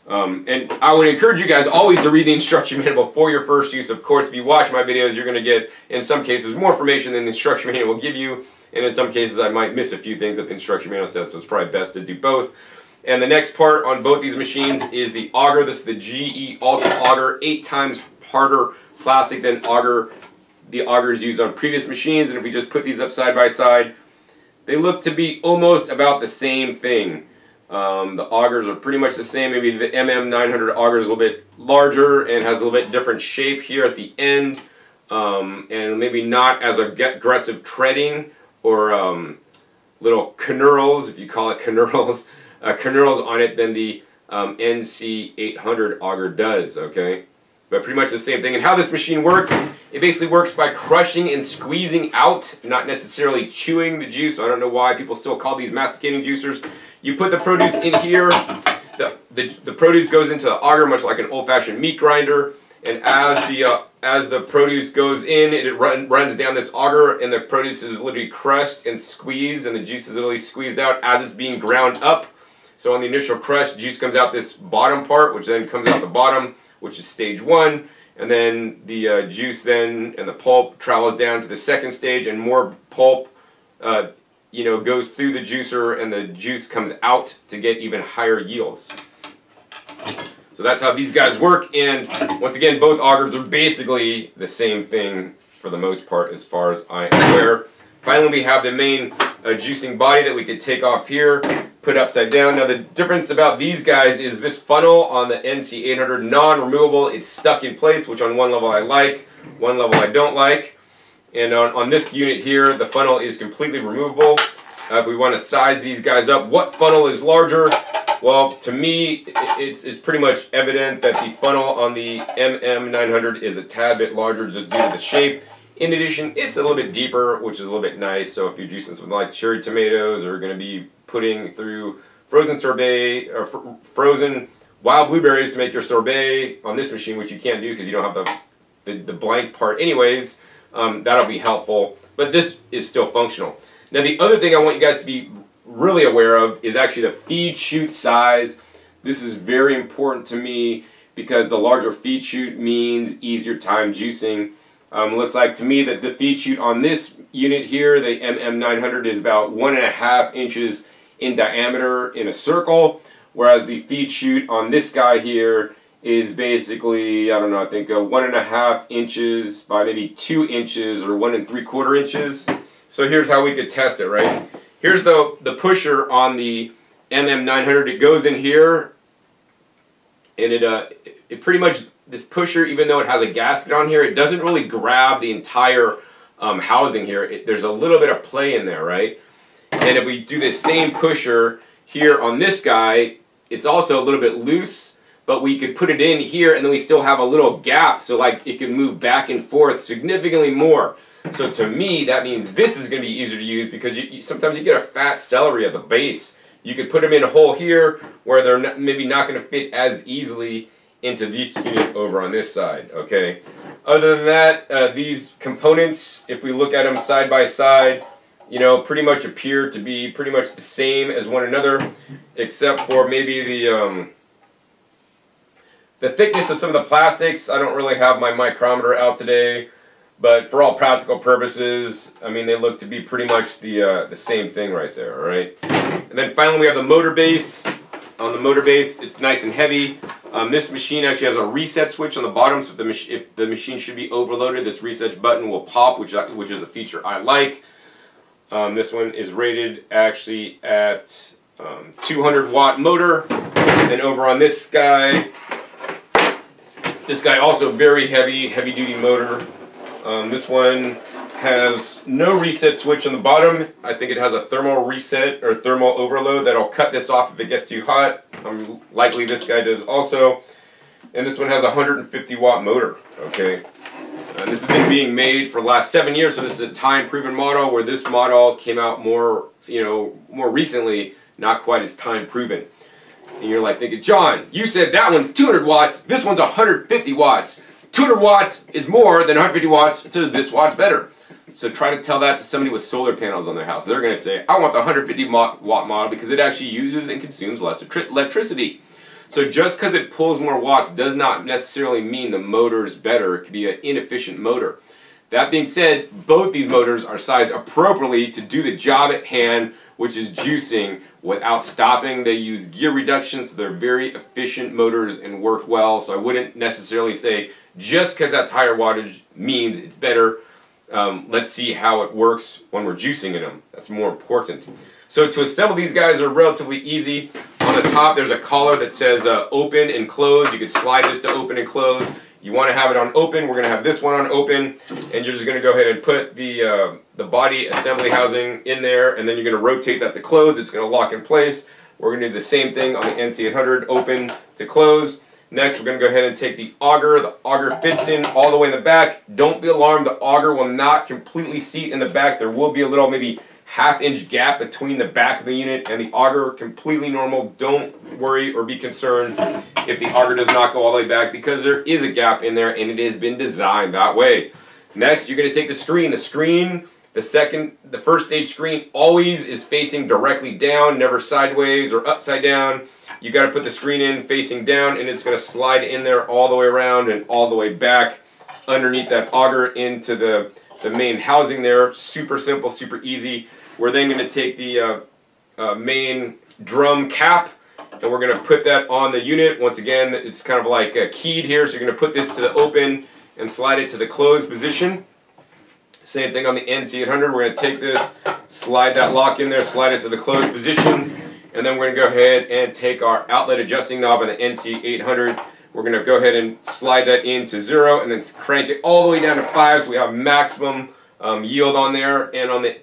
And I would encourage you guys always to read the instruction manual before your first use. Of course, if you watch my videos, you're going to get, in some cases, more information than the instruction manual will give you, and in some cases I might miss a few things that the instruction manual says, so it's probably best to do both. And the next part on both these machines is the auger. This is the GE Ultra Auger, 8 times harder plastic than the augers used on previous machines. And if we just put these up side by side, they look to be almost about the same thing. The augers are pretty much the same. Maybe the MM900 auger is a little bit larger and has a little bit different shape here at the end, and maybe not as aggressive treading or little knurls, if you call it knurls, on it than the NC800 auger does, okay? But pretty much the same thing. And how this machine works, it basically works by crushing and squeezing out, not necessarily chewing the juice. I don't know why people still call these masticating juicers. You put the produce in here, the produce goes into the auger, much like an old-fashioned meat grinder, and as the produce goes in, it runs down this auger, and the produce is literally crushed and squeezed, and the juice is literally squeezed out as it's being ground up. So on the initial crush, juice comes out this bottom part, which then comes out the bottom, which is stage one, and then the juice and the pulp travels down to the second stage, and more pulp goes through the juicer, and the juice comes out to get even higher yields. So that's how these guys work, and once again, both augers are basically the same thing for the most part as far as I am aware. Finally, we have the main juicing body that we could take off here, put upside down. Now the difference about these guys is this funnel on the NC800, non-removable, it's stuck in place, which on one level I like, one level I don't like. And on this unit here, the funnel is completely removable. If we want to size these guys up, what funnel is larger? Well, to me, it's pretty much evident that the funnel on the MM900 is a tad bit larger just due to the shape. In addition, it's a little bit deeper, which is a little bit nice. So if you're juicing something like cherry tomatoes, or going to be putting through frozen sorbet or frozen wild blueberries to make your sorbet on this machine, which you can't do because you don't have the blank part anyways, that'll be helpful. But this is still functional. Now the other thing I want you guys to be really aware of is actually the feed chute size. This is very important to me because the larger feed chute means easier time juicing. Looks like to me that the feed chute on this unit here, the MM900, is about 1.5 inches in diameter in a circle, whereas the feed chute on this guy here is basically, I don't know, I think 1.5 inches by maybe 2 inches or 1 3/4 inches. So here's how we could test it, right? Here's the pusher on the MM900. It goes in here, and it pretty much, this pusher, even though it has a gasket on here, it doesn't really grab the entire housing here. There's a little bit of play in there, right? And if we do the same pusher here on this guy, it's also a little bit loose, but we could put it in here, and then we still have a little gap, so like it can move back and forth significantly more. So to me, that means this is going to be easier to use because sometimes you get a fat celery at the base. You could put them in a hole here where they're maybe not going to fit as easily into these units over on this side, okay? Other than that, these components, if we look at them side by side, you know, pretty much appear to be pretty much the same as one another, except for maybe the thickness of some of the plastics. I don't really have my micrometer out today, but for all practical purposes, I mean, they look to be pretty much the same thing right there, all right? And then finally, we have the motor base. On the motor base, it's nice and heavy. This machine actually has a reset switch on the bottom, so if the machine should be overloaded, this reset button will pop, which is a feature I like. This one is rated actually at 200-watt motor. And then over on this guy also very heavy, heavy-duty motor. This one has no reset switch on the bottom. I think it has a thermal reset or thermal overload that'll cut this off if it gets too hot. Likely this guy does also. And this one has a 150-watt motor, okay? This has been being made for the last 7 years, so this is a time-proven model, where this model came out more recently, not quite as time-proven. And you're like thinking, John, you said that one's 200 watts, this one's 150 watts. 200 watts is more than 150 watts, so this watt's better. So try to tell that to somebody with solar panels on their house. They're going to say, I want the 150-watt model because it actually uses and consumes less electricity. So just because it pulls more watts does not necessarily mean the motor is better. It could be an inefficient motor. That being said, both these motors are sized appropriately to do the job at hand which is juicing without stopping. They use gear reduction, so they're very efficient motors and work well. So I wouldn't necessarily say just because that's higher wattage means it's better. Let's see how it works when we're juicing in them. That's more important. So to assemble these guys are relatively easy. On the top there's a collar that says open and close. You can slide this to open and close. You want to have it on open. We're going to have this one on open, and you're just going to go ahead and put the body assembly housing in there, and then you're going to rotate that to close. It's going to lock in place. We're going to do the same thing on the NC800, open to close. Next, we're going to go ahead and take the auger. The auger fits in all the way in the back. Don't be alarmed. The auger will not completely seat in the back. There will be a little maybe half-inch gap between the back of the unit and the auger. Completely normal. Don't worry or be concerned if the auger does not go all the way back, because there is a gap in there and it has been designed that way. Next, you're going to take the screen. The screen, the first stage screen always is facing directly down, never sideways or upside down. You got to put the screen in facing down, and it's going to slide in there all the way around and all the way back underneath that auger into the main housing there. Super simple, super easy. We're then going to take the main drum cap, and we're going to put that on the unit. Once again, it's kind of like keyed here, so you're going to put this to the open and slide it to the closed position. Same thing on the NC800. We're going to take this, slide that lock in there, slide it to the closed position, and then we're going to go ahead and take our outlet adjusting knob on the NC800. We're going to go ahead and slide that in to 0 and then crank it all the way down to 5, so we have maximum yield on there. And on the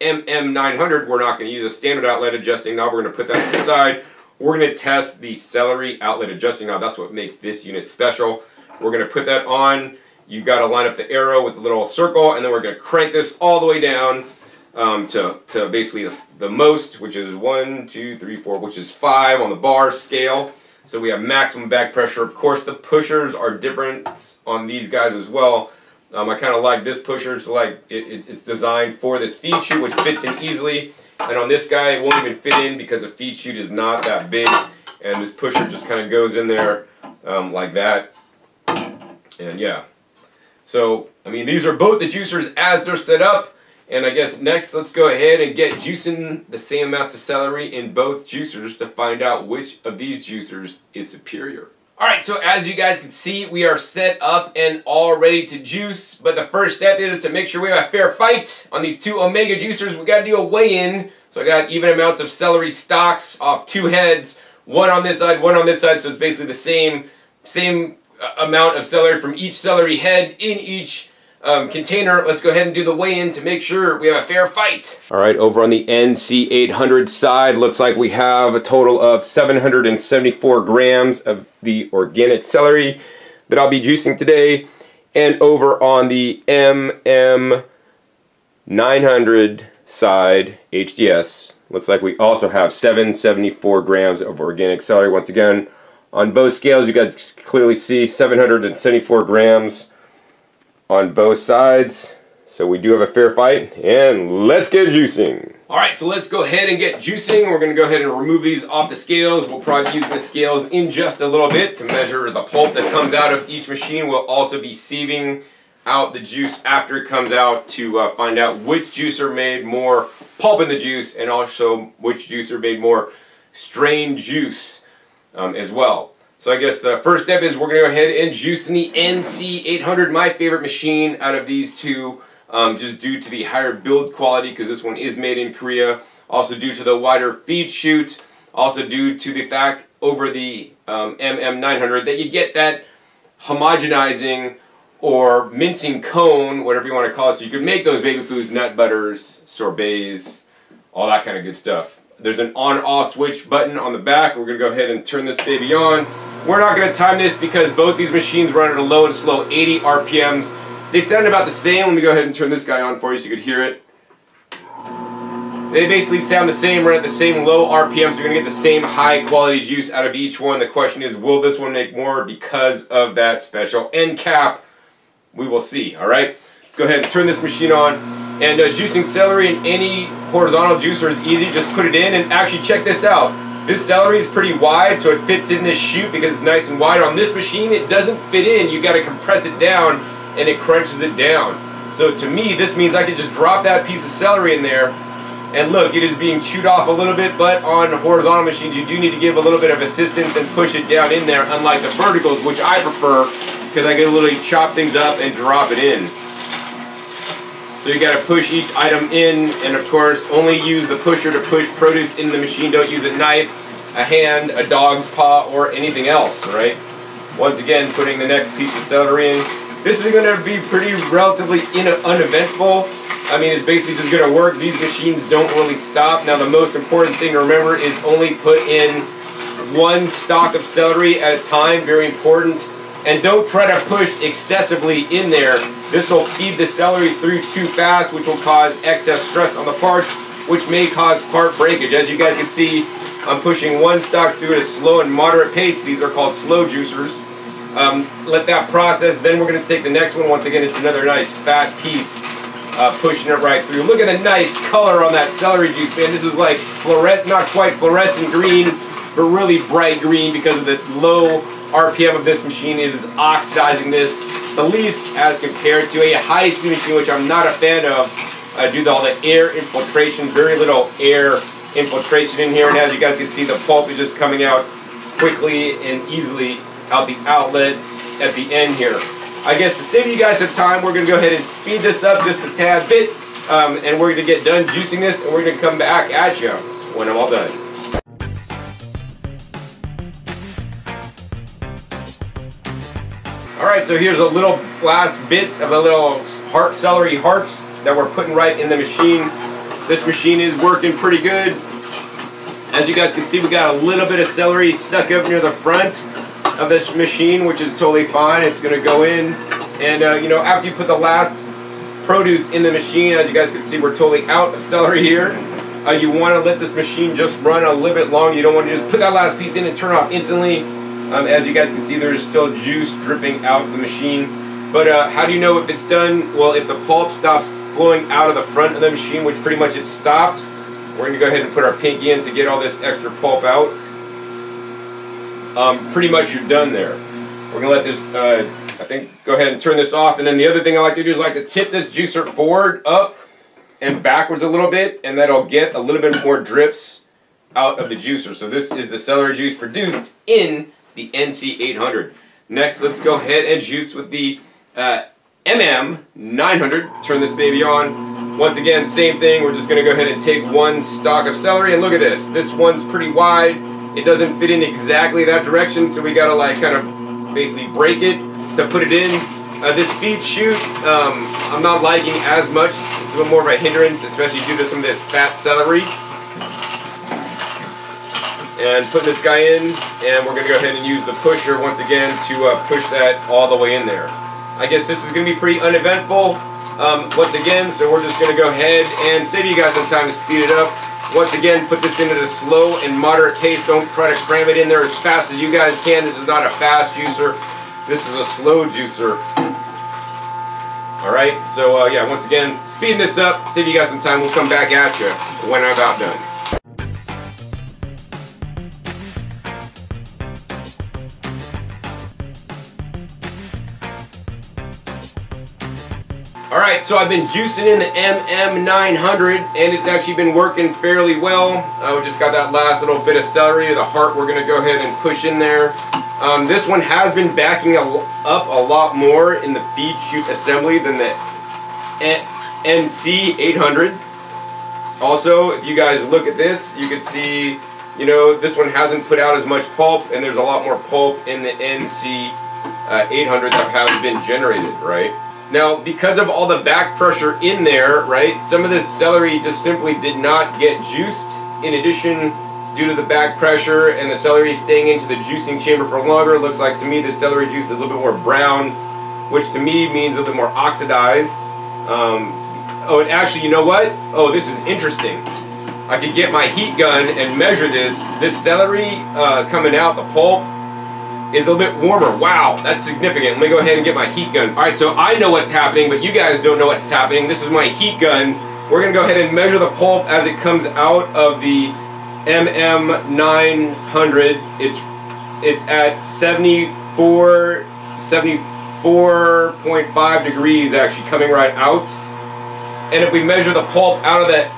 MM900, we're not going to use a standard outlet adjusting knob. We're going to put that to the side. We're going to test the celery outlet adjusting knob. That's what makes this unit special. We're going to put that on. You've got to line up the arrow with the little circle, and then we're going to crank this all the way down to basically the most, which is 1, 2, 3, 4, which is 5 on the bar scale. So we have maximum back pressure. Of course, the pushers are different on these guys as well. I kind of like this pusher. It's like it's designed for this feed chute, which fits in easily. And on this guy, it won't even fit in because the feed chute is not that big. And this pusher just kind of goes in there like that. And yeah. So, I mean, these are both the juicers as they're set up. And I guess next, let's go ahead and get juicing the same amounts of celery in both juicers to find out which of these juicers is superior. Alright, so as you guys can see, we are set up and all ready to juice. But the first step is to make sure we have a fair fight on these two Omega juicers. We got to do a weigh-in. So I got even amounts of celery stalks off two heads. One on this side, one on this side. So it's basically the same amount of celery from each celery head in each container. Let's go ahead and do the weigh-in to make sure we have a fair fight. All right, over on the NC800 side, looks like we have a total of 774 grams of the organic celery that I'll be juicing today. And over on the MM900 side HDS, looks like we also have 774 grams of organic celery. Once again, on both scales, you guys clearly see 774 grams on both sides, so we do have a fair fight, and let's get juicing. All right, so let's go ahead and get juicing. We're gonna go ahead and remove these off the scales. We'll probably be using the scales in just a little bit to measure the pulp that comes out of each machine. We'll also be sieving out the juice after it comes out to find out which juicer made more pulp in the juice, and also which juicer made more strained juice as well. So I guess the first step is we're going to go ahead and juice in the NC800, my favorite machine out of these two, just due to the higher build quality, because this one is made in Korea. Also due to the wider feed chute. Also due to the fact over the MM900 that you get that homogenizing or mincing cone, whatever you want to call it. So you can make those baby foods, nut butters, sorbets, all that kind of good stuff. There's an on-off switch button on the back. We're going to go ahead and turn this baby on. We're not going to time this because both these machines run at a low and slow 80 RPMs. They sound about the same. Let me go ahead and turn this guy on for you so you could hear it. They basically sound the same, run at the same low RPMs. You're going to get the same high-quality juice out of each one. The question is, will this one make more because of that special end cap? We will see, all right? Let's go ahead and turn this machine on. And juicing celery in any horizontal juicer is easy. Just put it in, and actually check this out. This celery is pretty wide, so it fits in this chute because it's nice and wide. On this machine, it doesn't fit in. You got to compress it down, and it crunches it down. So to me, this means I can just drop that piece of celery in there, And look, it is being chewed off a little bit, but on horizontal machines, you do need to give a little bit of assistance and push it down in there, unlike the verticals, which I prefer, because I can literally chop things up and drop it in. So you got to push each item in, and of course, only use the pusher to push produce in the machine. Don't use a knife, a hand, a dog's paw, or anything else, right? Once again, putting the next piece of celery in. This is going to be pretty relatively uneventful. I mean, it's basically just going to work. These machines don't really stop. Now, the most important thing to remember is only put in one stalk of celery at a time. Very important. And don't try to push excessively in there. This will feed the celery through too fast, which will cause excess stress on the parts, which may cause part breakage. As you guys can see, I'm pushing one stalk through at a slow and moderate pace. These are called slow juicers. Let that process. Then we're going to take the next one. Once again, it's another nice fat piece. Pushing it right through. Look at the nice color on that celery juice, man. This is like not quite fluorescent green, but really bright green because of the low RPM of this machine. It is oxidizing this the least as compared to a high-speed machine, which I'm not a fan of due to all the air infiltration. Very little air infiltration in here, and as you guys can see, the pulp is just coming out quickly and easily out the outlet at the end here. I guess to save you guys some time, we're going to go ahead and speed this up just a tad bit, and we're going to get done juicing this, and we're going to come back at you when I'm all done. Alright, so here's a little last bits of the little celery hearts that we're putting right in the machine. This machine is working pretty good. As you guys can see, we got a little bit of celery stuck up near the front of this machine, which is totally fine. It's going to go in, and you know, after you put the last produce in the machine, as you guys can see, we're totally out of celery here. You want to let this machine just run a little bit long. You don't want to just put that last piece in and turn off instantly. As you guys can see, there is still juice dripping out of the machine. But how do you know if it's done? Well, if the pulp stops flowing out of the front of the machine, which pretty much it's stopped, we're going to go ahead and put our pinky in to get all this extra pulp out. Pretty much you're done there. We're going to let this, I think, go ahead and turn this off. And then the other thing I like to do is like to tip this juicer forward, up, and backwards a little bit. And that'll get a little bit more drips out of the juicer. So this is the celery juice produced in the NC800. Next, let's go ahead and juice with the MM900. Turn this baby on. Once again, same thing. We're just going to go ahead and take one stalk of celery. And look at this. This one's pretty wide. It doesn't fit in exactly that direction, so we gotta like kind of basically break it to put it in. This feed shoot, I'm not liking as much. It's a little more of a hindrance, especially due to some of this fat celery. And put this guy in, and we're gonna go ahead and use the pusher once again to push that all the way in there. I guess this is gonna be pretty uneventful once again, so we're just gonna go ahead and save you guys some time to speed it up. Once again, put this in at a slow and moderate pace. Don't try to cram it in there as fast as you guys can. This is not a fast juicer. This is a slow juicer. Alright, so yeah, once again, speeding this up. Save you guys some time. We'll come back at you when I'm about done. Alright, so I've been juicing in the MM900, and it's actually been working fairly well. We just got that last little bit of celery, the heart, we're going to go ahead and push in there. This one has been backing up a lot more in the feed chute assembly than the NC800. Also, if you guys look at this, you can see, you know, this one hasn't put out as much pulp, and there's a lot more pulp in the NC800 that has been generated, right? Now, because of all the back pressure in there, right, some of this celery just simply did not get juiced. In addition, due to the back pressure and the celery staying into the juicing chamber for longer, it looks like to me the celery juice is a little bit more brown, which to me means a little bit more oxidized. Oh, and actually, you know what? Oh, this is interesting. I could get my heat gun and measure this. This celery coming out, the pulp, is a little bit warmer. Wow, that's significant. Let me go ahead and get my heat gun. Alright, so I know what's happening, but you guys don't know what's happening. This is my heat gun. We're going to go ahead and measure the pulp as it comes out of the MM900. It's at 74.5 degrees actually coming right out. And if we measure the pulp out of that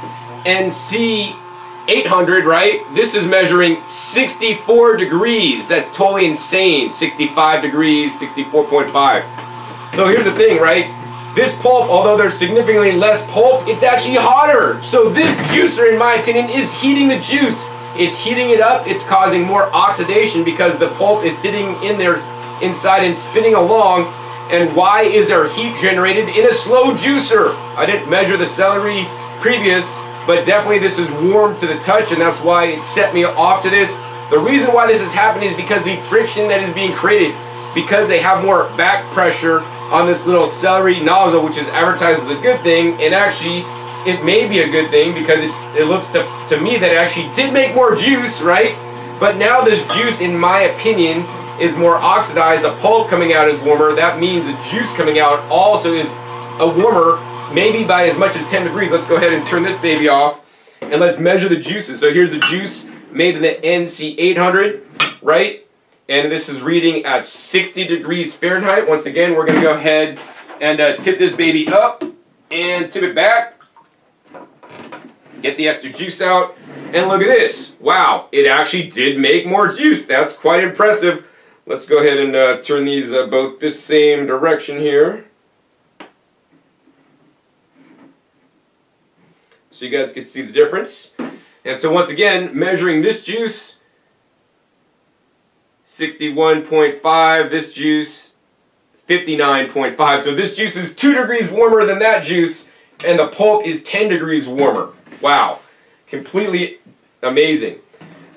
NC800, right? This is measuring 64 degrees. That's totally insane. 65 degrees, 64.5. So here's the thing, right? This pulp, although there's significantly less pulp, it's actually hotter. So this juicer, in my opinion, is heating the juice. It's heating it up. It's causing more oxidation because the pulp is sitting in there inside and spinning along. And why is there heat generated in a slow juicer? I didn't measure the celery previous, but definitely this is warm to the touch, and that's why it set me off to this. The reason why this is happening is because the friction that is being created, because they have more back pressure on this little celery nozzle, which is advertised as a good thing, and actually it may be a good thing because it looks to me that it actually did make more juice, right? But now this juice, in my opinion, is more oxidized. The pulp coming out is warmer. That means the juice coming out also is a warmer, maybe by as much as 10 degrees. Let's go ahead and turn this baby off and let's measure the juices. So here's the juice made in the NC800, right? And this is reading at 60 degrees Fahrenheit. Once again, we're gonna go ahead and tip this baby up and tip it back. Get the extra juice out. And look at this. Wow, it actually did make more juice. That's quite impressive. Let's go ahead and turn these both this same direction here, so you guys can see the difference. And so once again, measuring this juice, 61.5, this juice, 59.5. So this juice is 2 degrees warmer than that juice, and the pulp is 10 degrees warmer. Wow, completely amazing.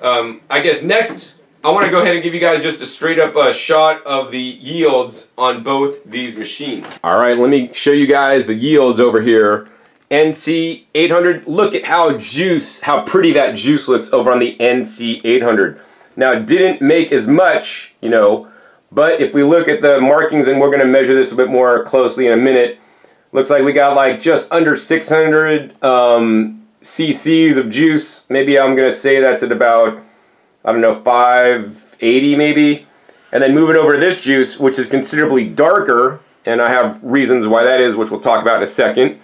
I guess next, I want to go ahead and give you guys just a straight up shot of the yields on both these machines. All right, let me show you guys the yields over here. NC800, look at how pretty that juice looks over on the NC800. Now it didn't make as much, you know, but if we look at the markings, and we're gonna measure this a bit more closely in a minute, looks like we got like just under 600 cc's of juice. Maybe I'm gonna say that's at about, I don't know, 580 maybe. And then moving over to this juice, which is considerably darker, and I have reasons why that is, which we'll talk about in a second.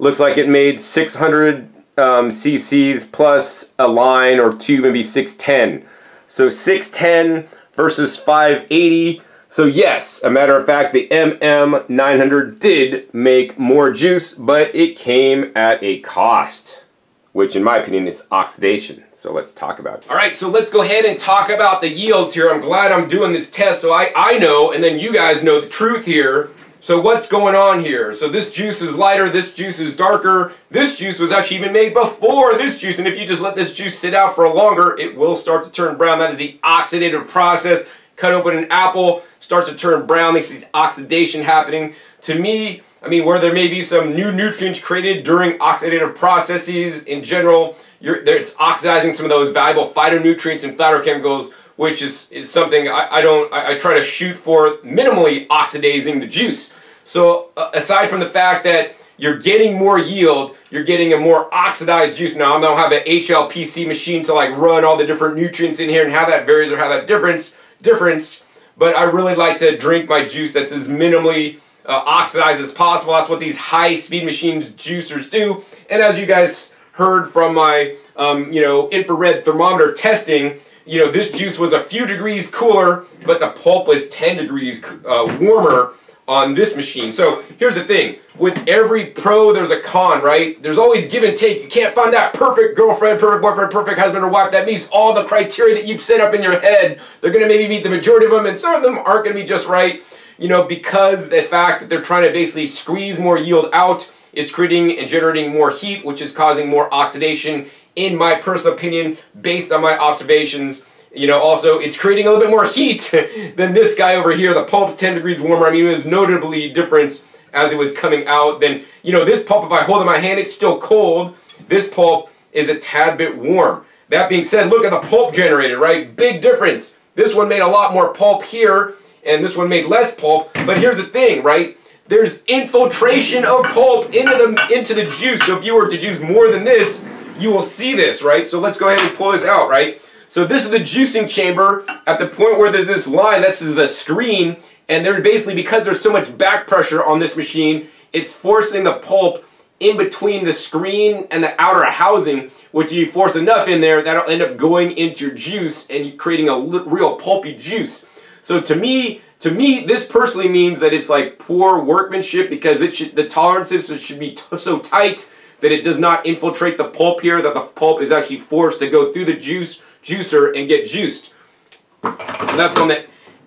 Looks like it made 600 cc's plus a line or two, maybe 610. So 610 versus 580. So yes, a matter of fact, the MM900 did make more juice, but it came at a cost, which in my opinion is oxidation. So let's talk about it. All right, so let's go ahead and talk about the yields here. I'm glad I'm doing this test so I know, and then you guys know the truth here. So what's going on here? So this juice is lighter, this juice is darker. This juice was actually even made before this juice, and if you just let this juice sit out for longer, it will start to turn brown. That is the oxidative process. Cut open an apple, starts to turn brown. This is oxidation happening. To me, I mean, where there may be some new nutrients created during oxidative processes in general, it's oxidizing some of those valuable phytonutrients and phytochemicals, which is something I try to shoot for, minimally oxidizing the juice. So aside from the fact that you're getting more yield, you're getting a more oxidized juice. Now I don't have an HLPC machine to like run all the different nutrients in here and how that varies or how that difference, but I really like to drink my juice that's as minimally oxidized as possible. That's what these high speed machines juicers do. And as you guys heard from my you know, infrared thermometer testing, you know, this juice was a few degrees cooler, but the pulp was 10 degrees warmer on this machine. So here's the thing, with every pro there's a con, right? There's always give and take. You can't find that perfect girlfriend, perfect boyfriend, perfect husband or wife that meets all the criteria that you've set up in your head. They're gonna maybe meet the majority of them, and some of them aren't gonna be just right, you know, because the fact that they're trying to basically squeeze more yield out, it's creating and generating more heat, which is causing more oxidation, in my personal opinion, based on my observations. You know, also, it's creating a little bit more heat than this guy over here. The pulp's 10 degrees warmer. I mean, it was notably different as it was coming out than, you know, this pulp, if I hold it in my hand, it's still cold. This pulp is a tad bit warm. That being said, look at the pulp generated, right? Big difference. This one made a lot more pulp here, and this one made less pulp. But here's the thing, right? There's infiltration of pulp into the juice. So if you were to juice more than this, you will see this, right? So let's go ahead and pull this out, right? So this is the juicing chamber. At the point where there's this line, this is the screen, and they're basically, because there's so much back pressure on this machine, it's forcing the pulp in between the screen and the outer housing, which you force enough in there, that'll end up going into your juice and creating a real pulpy juice. So to me, this personally means that it's like poor workmanship, because it should, the tolerances should be so tight that it does not infiltrate the pulp here, that the pulp is actually forced to go through the juicer and get juiced. So that's on the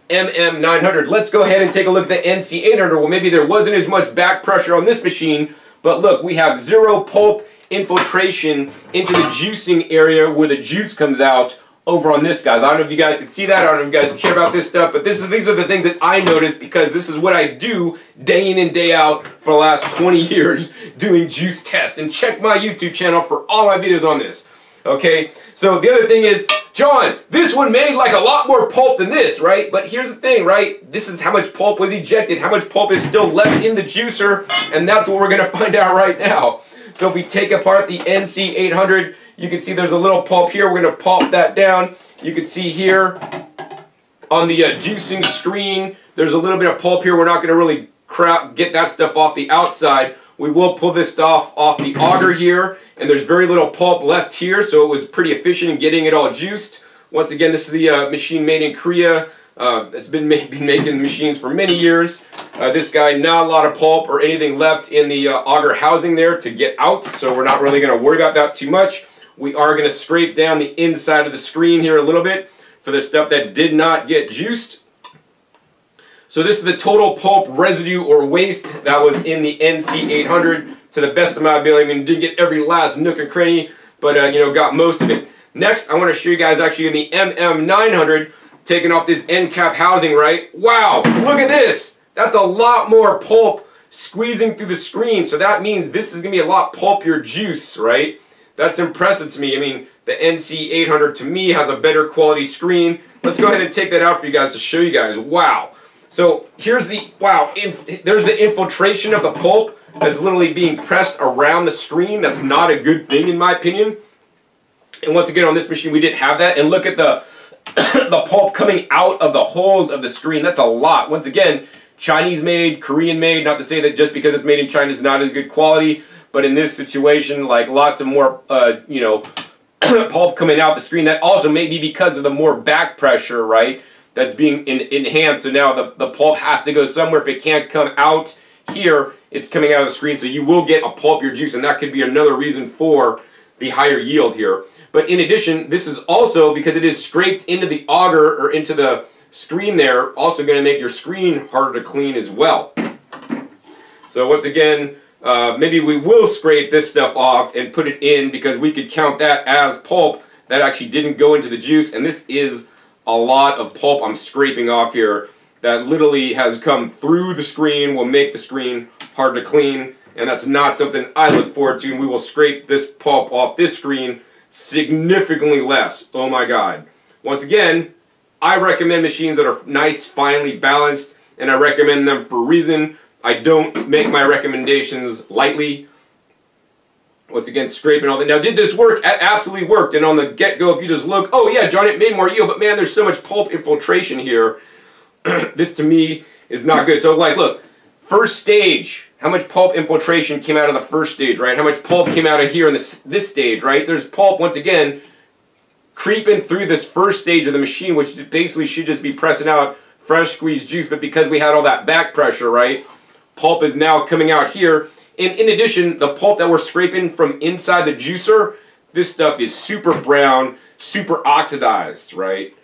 MM900. Let's go ahead and take a look at the NC800. Well, maybe there wasn't as much back pressure on this machine, but look, we have zero pulp infiltration into the juicing area where the juice comes out over on this, guys. I don't know if you guys can see that. I don't know if you guys care about this stuff, but these are the things that I notice, because this is what I do day in and day out for the last 20 years doing juice tests. And check my YouTube channel for all my videos on this. Okay, so the other thing is, John, this one made like a lot more pulp than this, right? But here's the thing, right? This is how much pulp was ejected, how much pulp is still left in the juicer, and that's what we're gonna find out right now. So if we take apart the NC800, you can see there's a little pulp here. We're gonna pulp that down. You can see here on the juicing screen, there's a little bit of pulp here. We're not gonna really get that stuff off the outside. We will pull this stuff off the auger here, and there's very little pulp left here, so it was pretty efficient in getting it all juiced. Once again, this is the machine made in Korea. It's been making machines for many years. This guy, not a lot of pulp or anything left in the auger housing there to get out, so we're not really going to worry about that too much. We are going to scrape down the inside of the screen here a little bit for the stuff that did not get juiced. So this is the total pulp residue or waste that was in the NC800, to the best of my ability. I mean, didn't get every last nook and cranny, but you know, got most of it. Next, I want to show you guys actually in the MM900, taking off this end cap housing, right? Wow, look at this. That's a lot more pulp squeezing through the screen. So that means this is going to be a lot pulpier juice, right? That's impressive to me. I mean, the NC800 to me has a better quality screen. Let's go ahead and take that out for you guys to show you guys. Wow. So here's the, wow, there's the infiltration of the pulp that's literally being pressed around the screen. That's not a good thing in my opinion. And once again, on this machine, we didn't have that. And look at the, the pulp coming out of the holes of the screen. That's a lot. Once again, Chinese made, Korean made, not to say that just because it's made in China is not as good quality, but in this situation, like lots of more, you know, pulp coming out the screen. That also may be because of the more back pressure, right? That's being enhanced, so now the pulp has to go somewhere. If it can't come out here, it's coming out of the screen, so you will get a pulpier juice, and that could be another reason for the higher yield here. But in addition, this is also, because it is scraped into the auger or into the screen there, also going to make your screen harder to clean as well. So once again, maybe we will scrape this stuff off and put it in, because we could count that as pulp that actually didn't go into the juice, and this is a lot of pulp I'm scraping off here that literally has come through the screen, will make the screen hard to clean, and that's not something I look forward to. And we will scrape this pulp off this screen significantly less. Oh my God. Once again, I recommend machines that are nice, finely balanced, and I recommend them for a reason. I don't make my recommendations lightly. Once again, scraping all that. Now, did this work? It absolutely worked. And on the get-go, if you just look, oh yeah, John, it made more yield, but man, there's so much pulp infiltration here. This, to me, is not good. So, like, look, first stage, how much pulp infiltration came out of the first stage, right? How much pulp came out of here in this stage, right? There's pulp, once again, creeping through this first stage of the machine, which basically should just be pressing out fresh squeezed juice, but because we had all that back pressure, right, pulp is now coming out here. And in addition, the pulp that we're scraping from inside the juicer, this stuff is super brown, super oxidized, right?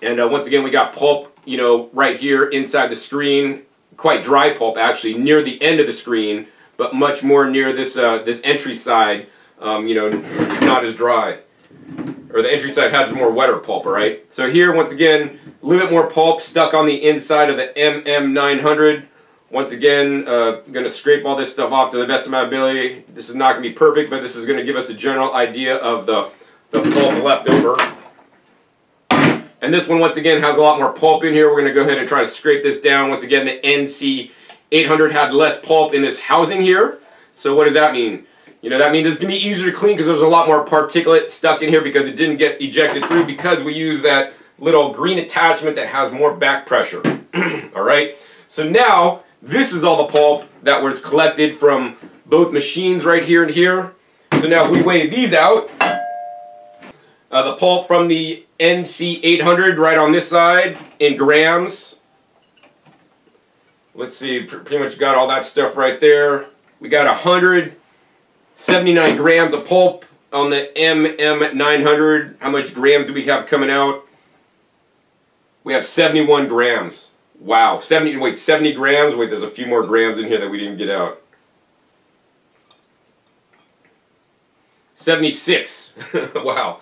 And once again, we got pulp, you know, right here inside the screen, quite dry pulp actually, near the end of the screen, but much more near this this entry side, you know, not as dry. Or the entry side has more wetter pulp, all right? So here, once again, a little bit more pulp stuck on the inside of the MM900. Once again, I'm going to scrape all this stuff off to the best of my ability. This is not going to be perfect, but this is going to give us a general idea of the pulp left over. And this one, once again, has a lot more pulp in here. We're going to go ahead and try to scrape this down. Once again, the NC800 had less pulp in this housing here. So what does that mean? You know, that means it's going to be easier to clean because there's a lot more particulate stuck in here because it didn't get ejected through, because we use that little green attachment that has more back pressure. All right? So now, This is all the pulp that was collected from both machines right here and here. So now if we weigh these out, the pulp from the NC800 right on this side in grams. Let's see, pretty much got all that stuff right there. We got 179 grams of pulp on the MM900. How much grams do we have coming out? We have 71 grams. Wow, 70 grams. Wait, there's a few more grams in here that we didn't get out. 76. Wow.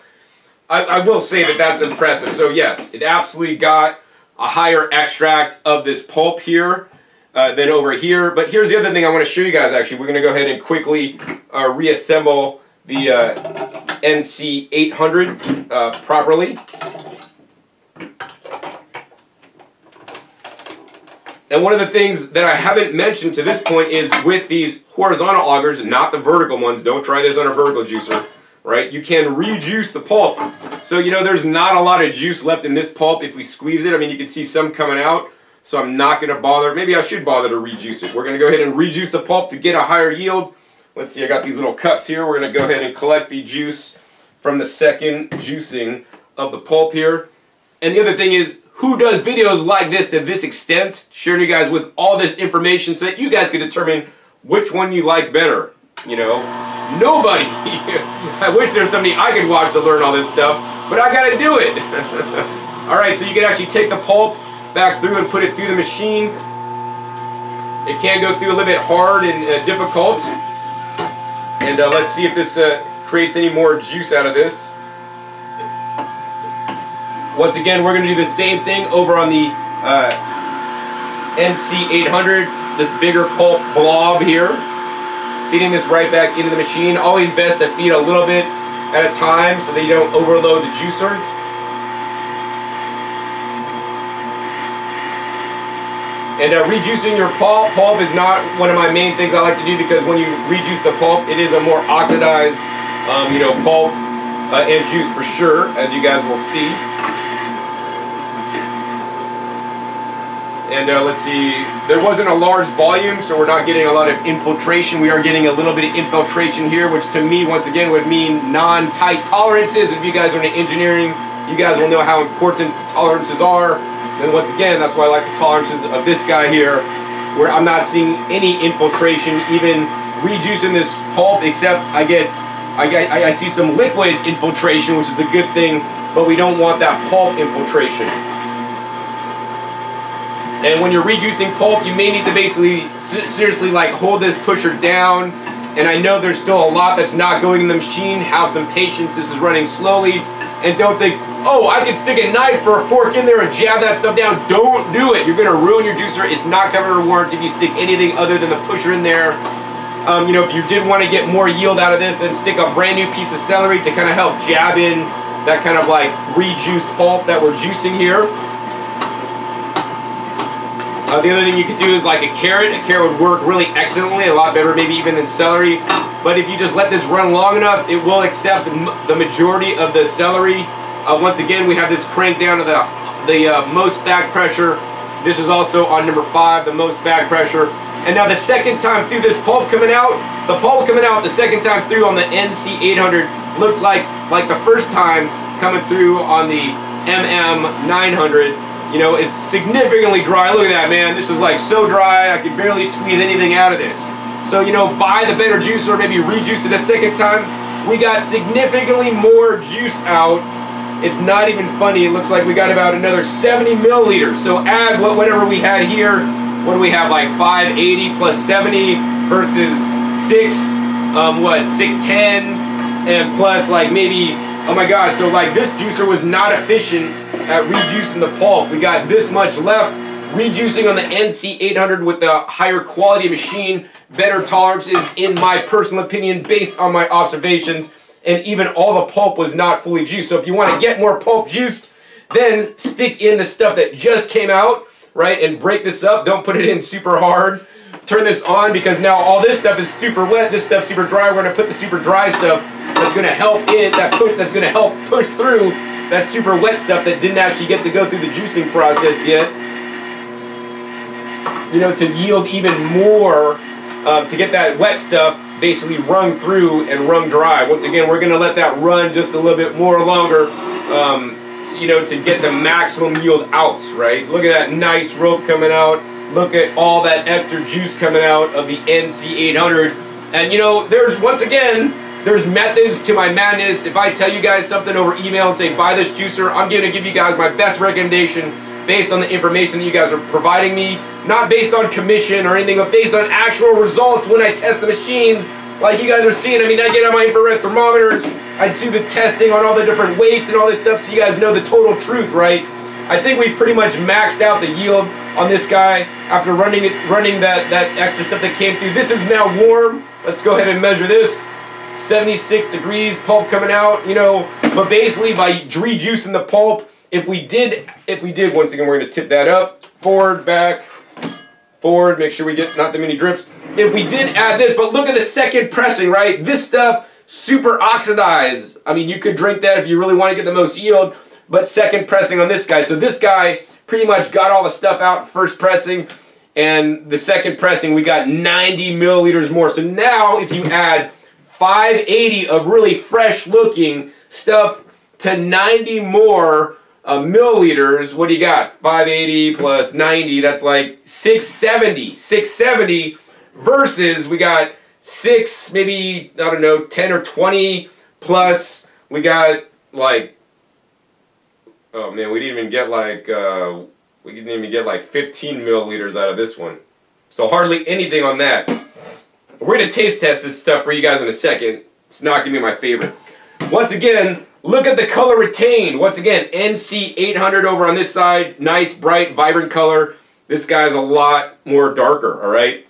I will say that that's impressive. So yes, it absolutely got a higher extract of this pulp here than over here. But here's the other thing I want to show you guys actually. We're going to go ahead and quickly reassemble the NC800 properly. And one of the things that I haven't mentioned to this point is with these horizontal augers, not the vertical ones, don't try this on a vertical juicer, right? You can rejuice the pulp. So, you know, there's not a lot of juice left in this pulp if we squeeze it. I mean, you can see some coming out, so I'm not going to bother. Maybe I should bother to rejuice it. We're going to go ahead and rejuice the pulp to get a higher yield. Let's see, I got these little cups here. We're going to go ahead and collect the juice from the second juicing of the pulp here. And the other thing is, who does videos like this to this extent, sharing you guys with all this information so that you guys can determine which one you like better? You know, nobody. I wish there was somebody I could watch to learn all this stuff, but I gotta do it. Alright, so you can actually take the pulp back through and put it through the machine. It can go through a little bit hard and difficult. And let's see if this creates any more juice out of this. Once again, we're going to do the same thing over on the NC800, this bigger pulp blob here. Feeding this right back into the machine. Always best to feed a little bit at a time so that you don't overload the juicer. And rejuicing your pulp is not one of my main things I like to do, because when you rejuice the pulp, it is a more oxidized you know, pulp and juice for sure, as you guys will see. And let's see, there wasn't a large volume, so we're not getting a lot of infiltration. We are getting a little bit of infiltration here, which to me, once again, would mean non-tight tolerances. If you guys are into engineering, you guys will know how important tolerances are. And once again, that's why I like the tolerances of this guy here, where I'm not seeing any infiltration, even rejuicing this pulp, except I see some liquid infiltration, which is a good thing, but we don't want that pulp infiltration. And when you're rejuicing pulp, you may need to basically, seriously, like, hold this pusher down. And I know there's still a lot that's not going in the machine. Have some patience. This is running slowly. And don't think, oh, I can stick a knife or a fork in there and jab that stuff down. Don't do it. You're going to ruin your juicer. It's not covered or warranted if you stick anything other than the pusher in there. You know, if you did want to get more yield out of this, then stick a brand new piece of celery to kind of help jab in that kind of, like, rejuiced pulp that we're juicing here. The other thing you could do is like a carrot. A carrot would work really excellently, a lot better maybe even than celery. But if you just let this run long enough, it will accept the majority of the celery. Once again, we have this cranked down to the most back pressure. This is also on number 5, the most back pressure. And now the second time through, this pulp coming out, the pulp coming out the second time through on the NC800 looks like the first time coming through on the MM900. You know, it's significantly dry. Look at that, man. This is like so dry, I could barely squeeze anything out of this. So, you know, buy the better juicer, maybe rejuice it a second time. We got significantly more juice out. It's not even funny. It looks like we got about another 70 milliliters. So add whatever we had here. What do we have, like 580 plus 70 versus 610 and plus like maybe, oh my God. So like this juicer was not efficient at rejuicing the pulp. We got this much left. Rejuicing on the NC800 with a higher quality machine, better tolerances in my personal opinion based on my observations, and even all the pulp was not fully juiced. So if you want to get more pulp juiced, then stick in the stuff that just came out, right, and break this up. Don't put it in super hard. Turn this on, because now all this stuff is super wet, this stuff's super dry. We're going to put the super dry stuff that's going to help it, that's going to help push through that super wet stuff that didn't actually get to go through the juicing process yet. you know, to yield even more, to get that wet stuff basically run through and run dry. Once again, we're going to let that run just a little bit more longer, you know, to get the maximum yield out, right? Look at that nice rope coming out. Look at all that extra juice coming out of the NC800. And, you know, there's, once again, there's methods to my madness. If I tell you guys something over email and say, buy this juicer, I'm going to give you guys my best recommendation based on the information that you guys are providing me, not based on commission or anything, but based on actual results when I test the machines, like you guys are seeing. I mean, I get on my infrared thermometers, I do the testing on all the different weights and all this stuff, so you guys know the total truth, right? I think we pretty much maxed out the yield on this guy after running that extra stuff that came through. This is now warm. Let's go ahead and measure this. 76 degrees, pulp coming out, you know, but basically by rejuicing the pulp, if we did, once again, we're going to tip that up, forward, back, forward, make sure we get not that many drips. If we did add this, but look at the second pressing, right? This stuff super oxidized. I mean, you could drink that if you really want to get the most yield, but second pressing on this guy. So this guy pretty much got all the stuff out first pressing, and the second pressing, we got 90 milliliters more. So now if you add 580 of really fresh looking stuff to 90 more, milliliters, what do you got? 580 plus 90, that's like 670. 670 versus we got 6, maybe, I don't know, 10 or 20 plus we got like, oh man, we didn't even get like, we didn't even get like 15 milliliters out of this one. So hardly anything on that. We're going to taste test this stuff for you guys in a second. It's not going to be my favorite. Once again, look at the color retained. Once again, NC800 over on this side. Nice, bright, vibrant color. This guy's a lot more darker, all right?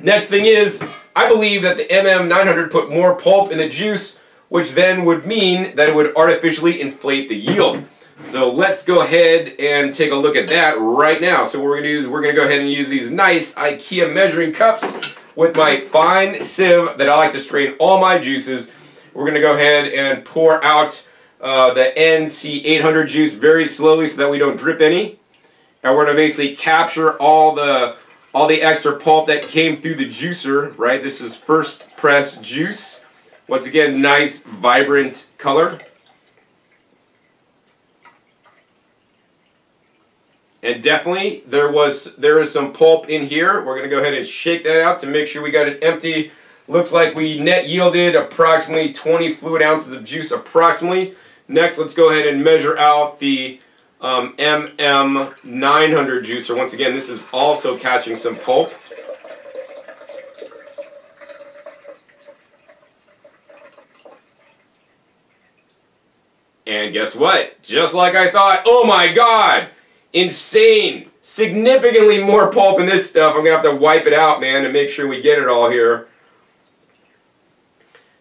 Next thing is, I believe that the MM900 put more pulp in the juice, which then would mean that it would artificially inflate the yield. So let's go ahead and take a look at that right now. So what we're going to do is we're going to go ahead and use these nice IKEA measuring cups with my fine sieve that I like to strain all my juices. We're going to go ahead and pour out the NC800 juice very slowly so that we don't drip any. And we're going to basically capture all the extra pulp that came through the juicer, right? This is first press juice. Once again, nice, vibrant color. And definitely there is some pulp in here. We're going to go ahead and shake that out to make sure we got it empty. Looks like we net yielded approximately 20 fluid ounces of juice approximately. Next, let's go ahead and measure out the MM900 juicer. Once again, this is also catching some pulp. And guess what? Just like I thought, oh my God, insane. Significantly more pulp in this stuff. I'm going to have to wipe it out, man, and make sure we get it all here.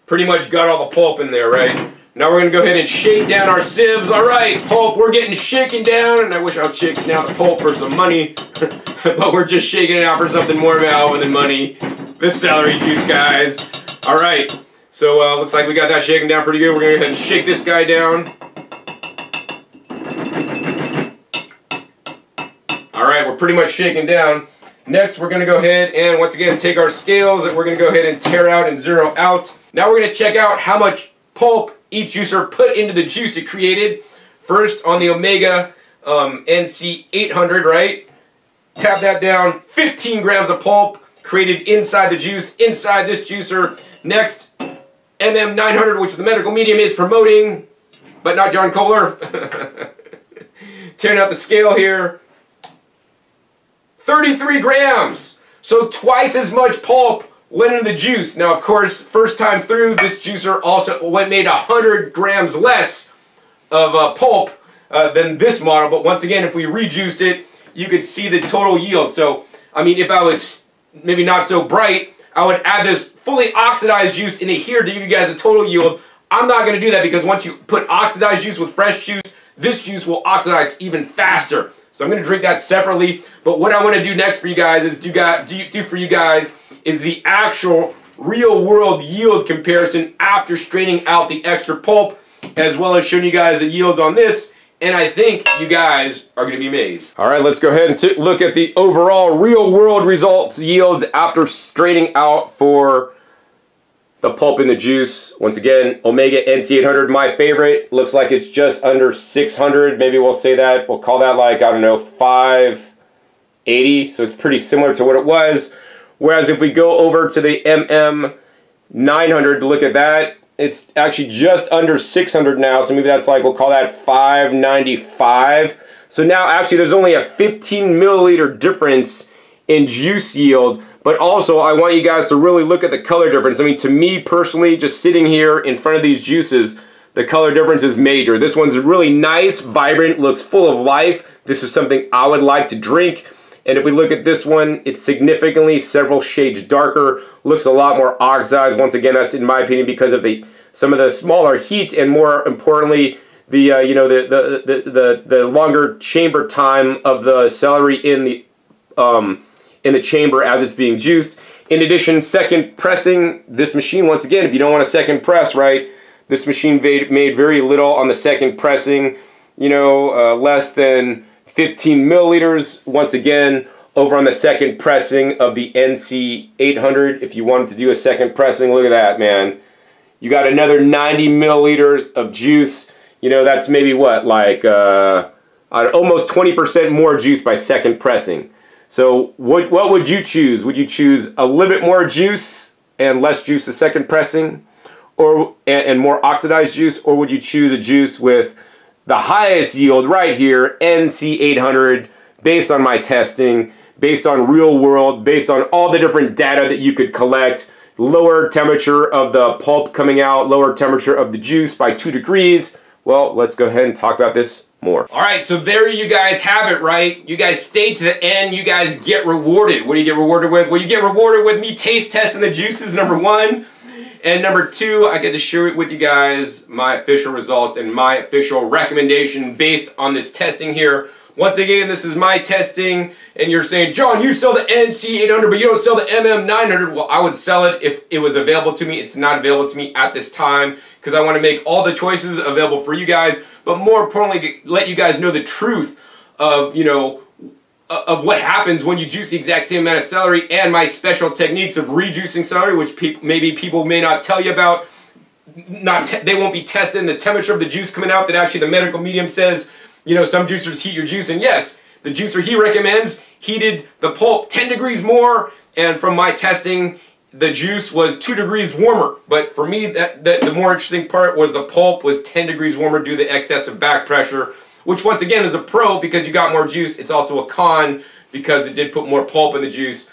Pretty much got all the pulp in there, right? Now we're going to go ahead and shake down our sieves. All right, pulp, we're getting shaken down. And I wish I was shaking down the pulp for some money. But we're just shaking it out for something more valuable than money. This celery juice, guys. All right, so looks like we got that shaken down pretty good. We're going to go ahead and shake this guy down. All right, we're pretty much shaken down. Next, we're going to go ahead and, once again, take our scales and we're going to go ahead and tear out and zero out. Now we're going to check out how much pulp each juicer put into the juice it created. First, on the Omega NC800, right? Tap that down. 15 grams of pulp created inside the juice, inside this juicer. Next, MM900, which the Medical Medium is promoting, but not John Culloway. Tearing out the scale here. 33 grams, so twice as much pulp went in the juice. Now, of course, first time through, this juicer also made 100 grams less of pulp than this model. But once again, if we rejuiced it, you could see the total yield. So, I mean, if I was maybe not so bright, I would add this fully oxidized juice in here to give you guys a total yield. I'm not going to do that because once you put oxidized juice with fresh juice, this juice will oxidize even faster. So I'm going to drink that separately, but what I want to do next for you guys is do for you guys is the actual real-world yield comparison after straining out the extra pulp, as well as showing you guys the yields on this And I think you guys are gonna be amazed. All right, let's go ahead and look at the overall real world results yields after straining out for the pulp in the juice. Once again, Omega NC800, my favorite. Looks like it's just under 600. Maybe we'll say that, we'll call that like, I don't know, 580. So it's pretty similar to what it was. Whereas if we go over to the MM900 to look at that, it's actually just under 600 now. So maybe that's like, we'll call that 595. So now actually there's only a 15 milliliter difference in juice yield. But also, I want you guys to really look at the color difference. I mean, to me personally, just sitting here in front of these juices, the color difference is major. This one's really nice, vibrant, looks full of life. This is something I would like to drink. And if we look at this one, it's significantly several shades darker, looks a lot more oxidized. Once again, that's in my opinion because of some of the smaller heat, and more importantly, the you know, the longer chamber time of the celery in the chamber as it's being juiced. In addition, second pressing, this machine, once again, if you don't want a second press, right, this machine made very little on the second pressing, you know, less than 15 milliliters, once again, over on the second pressing of the NC800. If you wanted to do a second pressing, look at that, man. You got another 90 milliliters of juice. You know, that's maybe what, like almost 20% more juice by second pressing. So what would you choose? Would you choose a little bit more juice and less juice the second pressing, or and more oxidized juice, or would you choose a juice with the highest yield right here, NC800, based on my testing, based on real world, based on all the different data that you could collect, lower temperature of the pulp coming out, lower temperature of the juice by 2 degrees. Well, let's go ahead and talk about this more. All right, so there you guys have it, right? You guys stay to the end, you guys get rewarded. What do you get rewarded with? Well, you get rewarded with me taste testing the juices, #1. And #2, I get to share with you guys my official results and my official recommendation based on this testing here. Once again, this is my testing, and you're saying, John, you sell the NC800, but you don't sell the MM900. Well, I would sell it if it was available to me. It's not available to me at this time because I want to make all the choices available for you guys, but more importantly, let you guys know the truth of, you know, of what happens when you juice the exact same amount of celery, and my special techniques of rejuicing celery, which maybe people may not tell you about. They won't be testing the temperature of the juice coming out, that actually the medical medium says, you know, some juicers heat your juice, and yes, the juicer he recommends heated the pulp 10 degrees more, and from my testing, the juice was 2 degrees warmer. But for me, the more interesting part was the pulp was 10 degrees warmer due to the excessive back pressure, which once again is a pro because you got more juice. It's also a con because it did put more pulp in the juice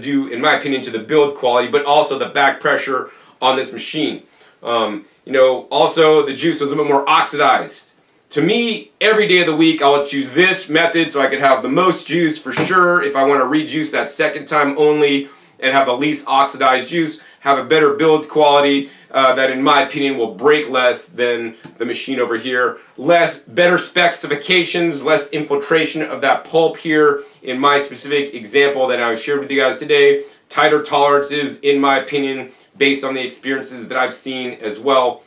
due, in my opinion, to the build quality, but also the back pressure on this machine. You know, also the juice was a bit more oxidized. To me, every day of the week, I'll choose this method so I could have the most juice for sure. If I want to rejuice that second time only and have the least oxidized juice, have a better build quality that, in my opinion, will break less than the machine over here. Better specifications, less infiltration of that pulp here in my specific example that I shared with you guys today. Tighter tolerances, in my opinion, based on the experiences that I've seen as well.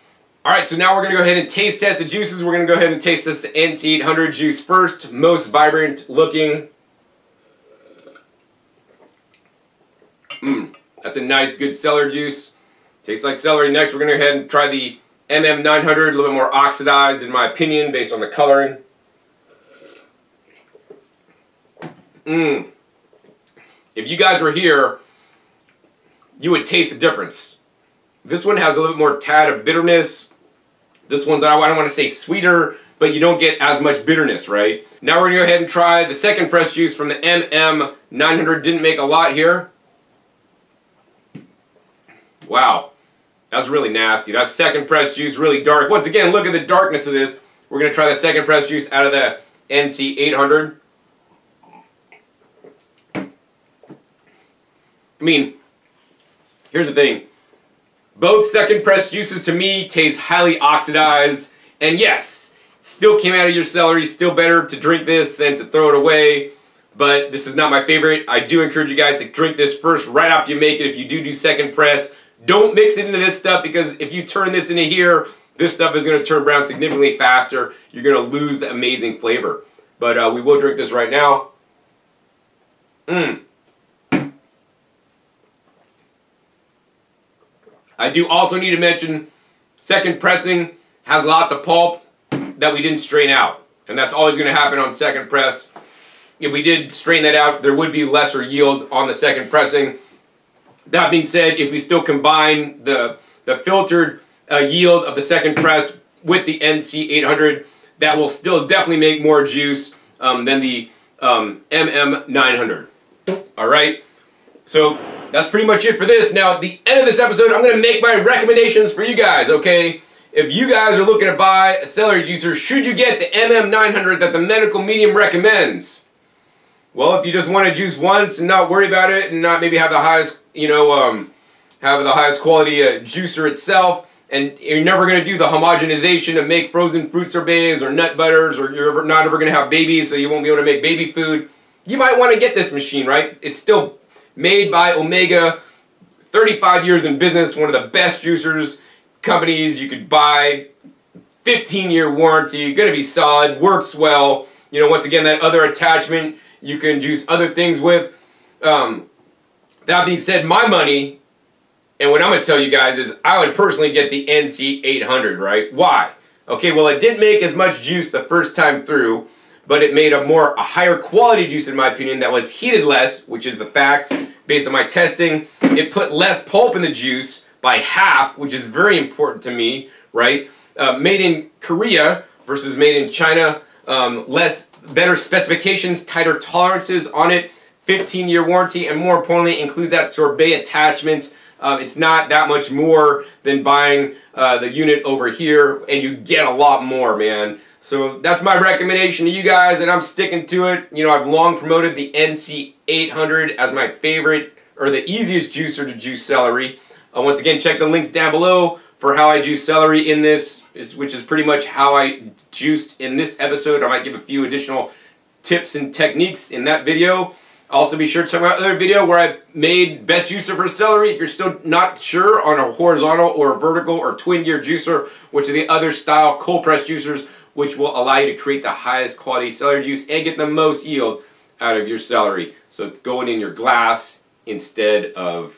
All right, so now we're gonna go ahead and taste test the juices. We're gonna go ahead and taste test the NC800 juice first, most vibrant looking. That's a nice, good celery juice. Tastes like celery. Next, we're gonna go ahead and try the MM900, a little bit more oxidized, in my opinion, based on the coloring. If you guys were here, you would taste the difference. This one has a little bit more tad of bitterness. This one's, I don't want to say sweeter, but you don't get as much bitterness, right? Now we're going to go ahead and try the second press juice from the MM900. Didn't make a lot here. Wow. That's really nasty. That second press juice, really dark. Once again, look at the darkness of this. We're going to try the second press juice out of the NC800. I mean, here's the thing. Both second press juices to me taste highly oxidized, and yes, still came out of your celery, still better to drink this than to throw it away, but this is not my favorite. I do encourage you guys to drink this first right after you make it. If you do second press, don't mix it into this stuff, because if you turn this into here, This stuff is going to turn brown significantly faster. You're going to lose the amazing flavor. But we will drink this right now. I do also need to mention, second pressing has lots of pulp that we didn't strain out. And that's always going to happen on second press. If we did strain that out, there would be lesser yield on the second pressing. That being said, if we still combine the filtered yield of the second press with the NC800, that will still definitely make more juice than the MM900. All right, so that's pretty much it for this. Now, at the end of this episode, I'm going to make my recommendations for you guys, okay? If you guys are looking to buy a celery juicer, should you get the MM900 that the Medical Medium recommends? Well, if you just want to juice once and not worry about it and not maybe have the highest, you know, have the highest quality juicer itself, and you're never going to do the homogenization and make frozen fruit sorbets or nut butters, or you're not ever going to have babies, so you won't be able to make baby food, you might want to get this machine, right? It's still made by Omega, 35 years in business, one of the best juicers companies you could buy, 15-year warranty, going to be solid, works well. You know, once again, that other attachment you can juice other things with. That being said, my money, and what I'm going to tell you guys is I would personally get the NC800, right? Why? Okay, well, it didn't make as much juice the first time through, but it made a higher quality juice, in my opinion, that was heated less, which is the facts based on my testing. It put less pulp in the juice by half, which is very important to me, right? Made in Korea versus made in China, better specifications, tighter tolerances on it, 15-year warranty, and more importantly, includes that sorbet attachment. It's not that much more than buying the unit over here, and you get a lot more, man. So that's my recommendation to you guys, and I'm sticking to it. You know, I've long promoted the NC800 as my favorite, or the easiest juicer to juice celery. Once again, check the links down below for how I juice celery in this, which is pretty much how I juiced in this episode. I might give a few additional tips and techniques in that video. Also, be sure to check out my other video where I made best juicer for celery. If you're still not sure on a horizontal or a vertical or twin gear juicer, which are the other style cold press juicers, which will allow you to create the highest quality celery juice and get the most yield out of your celery. So it's going in your glass instead of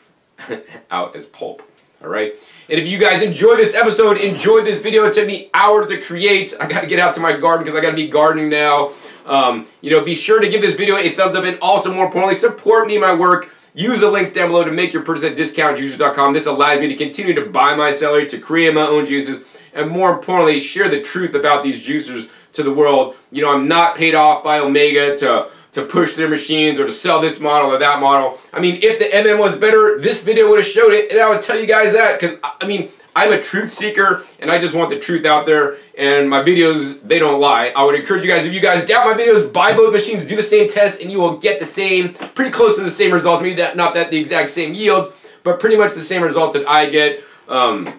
out as pulp. All right. And if you guys enjoy this episode, enjoy this video. It took me hours to create. I got to get out to my garden because I got to be gardening now. You know, be sure to give this video a thumbs up, and also, more importantly, support me in my work. Use the links down below to make your purchase at DiscountJuicers.com. This allows me to continue to buy my celery, to create my own juices, and more importantly, share the truth about these juicers to the world. You know, I'm not paid off by Omega to push their machines or to sell this model or that model. I mean, if the MM was better, this video would have showed it, and I would tell you guys that, because, I mean, I'm a truth seeker, and I just want the truth out there, and my videos, they don't lie. I would encourage you guys, if you guys doubt my videos, buy both machines, do the same test, and you will get the same, pretty close to the same results, maybe that, not that the exact same yields, but pretty much the same results that I get, and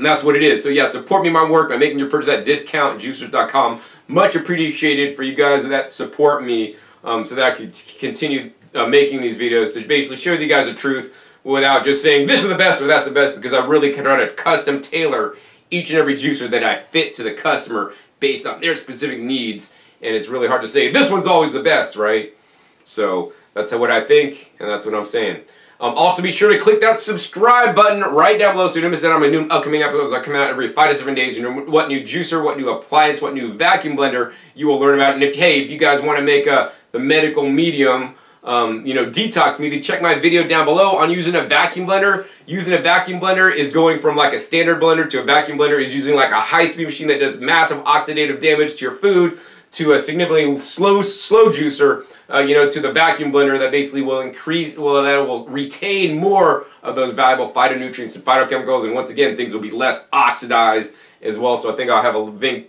that's what it is. So yeah, support me in my work by making your purchase at DiscountJuicers.com. Much appreciated for you guys that support me, so that I can continue making these videos to basically share with you guys the truth without just saying this is the best or that's the best, because I really can try to custom tailor each and every juicer that I fit to the customer based on their specific needs, and it's really hard to say this one's always the best, right? So that's what I think, and that's what I'm saying. Also, be sure to click that subscribe button right down below so you don't miss out on my new upcoming episodes that come out every 5 to 7 days. You know what new juicer, what new appliance, what new vacuum blender you will learn about. And if, hey, if you guys want to make the Medical Medium, you know, detox smoothie, check my video down below on using a vacuum blender. Using a vacuum blender is going from like a standard blender to a vacuum blender is using like a high-speed machine that does massive oxidative damage to your food, to a significantly slow juicer, you know, to the vacuum blender that basically will increase, well, that will retain more of those valuable phytonutrients and phytochemicals, and once again, things will be less oxidized as well. So I think I'll have a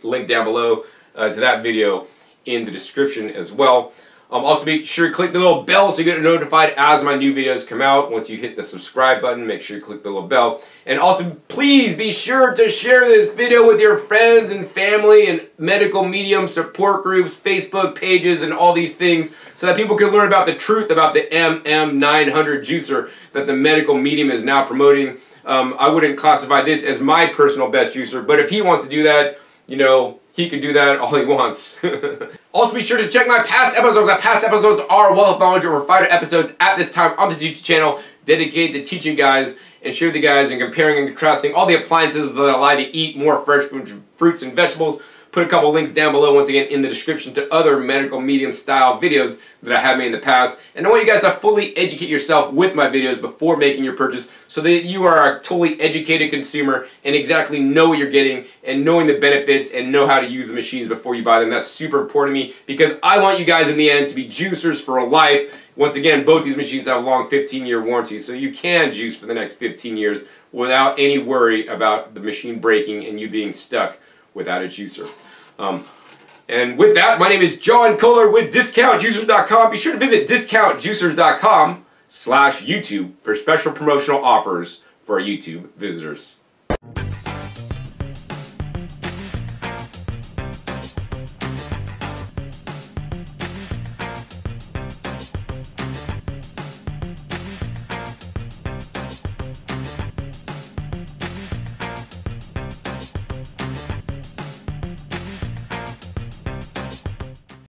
link down below to that video in the description as well. Also, be sure to click the little bell so you get notified as my new videos come out. Once you hit the subscribe button, make sure you click the little bell. And also, please be sure to share this video with your friends and family and Medical Medium support groups, Facebook pages, and all these things, so that people can learn about the truth about the MM900 juicer that the Medical Medium is now promoting. I wouldn't classify this as my personal best juicer, but if he wants to do that, you know, he can do that all he wants. Also, be sure to check my past episodes. My past episodes are wealth of knowledge, over 500 episodes at this time on this YouTube channel, dedicated to teaching guys and share the guys and comparing and contrasting all the appliances that allow you to eat more fresh fruits and vegetables. Put a couple links down below, once again, in the description to other Medical Medium style videos that I have made in the past. And I want you guys to fully educate yourself with my videos before making your purchase so that you are a totally educated consumer and exactly know what you're getting and knowing the benefits and know how to use the machines before you buy them. That's super important to me because I want you guys in the end to be juicers for a life. Once again, both these machines have a long 15-year warranty, so you can juice for the next 15 years without any worry about the machine breaking and you being stuck without a juicer. And with that, my name is John Culloway with DiscountJuicers.com. Be sure to visit DiscountJuicers.com/YouTube for special promotional offers for our YouTube visitors.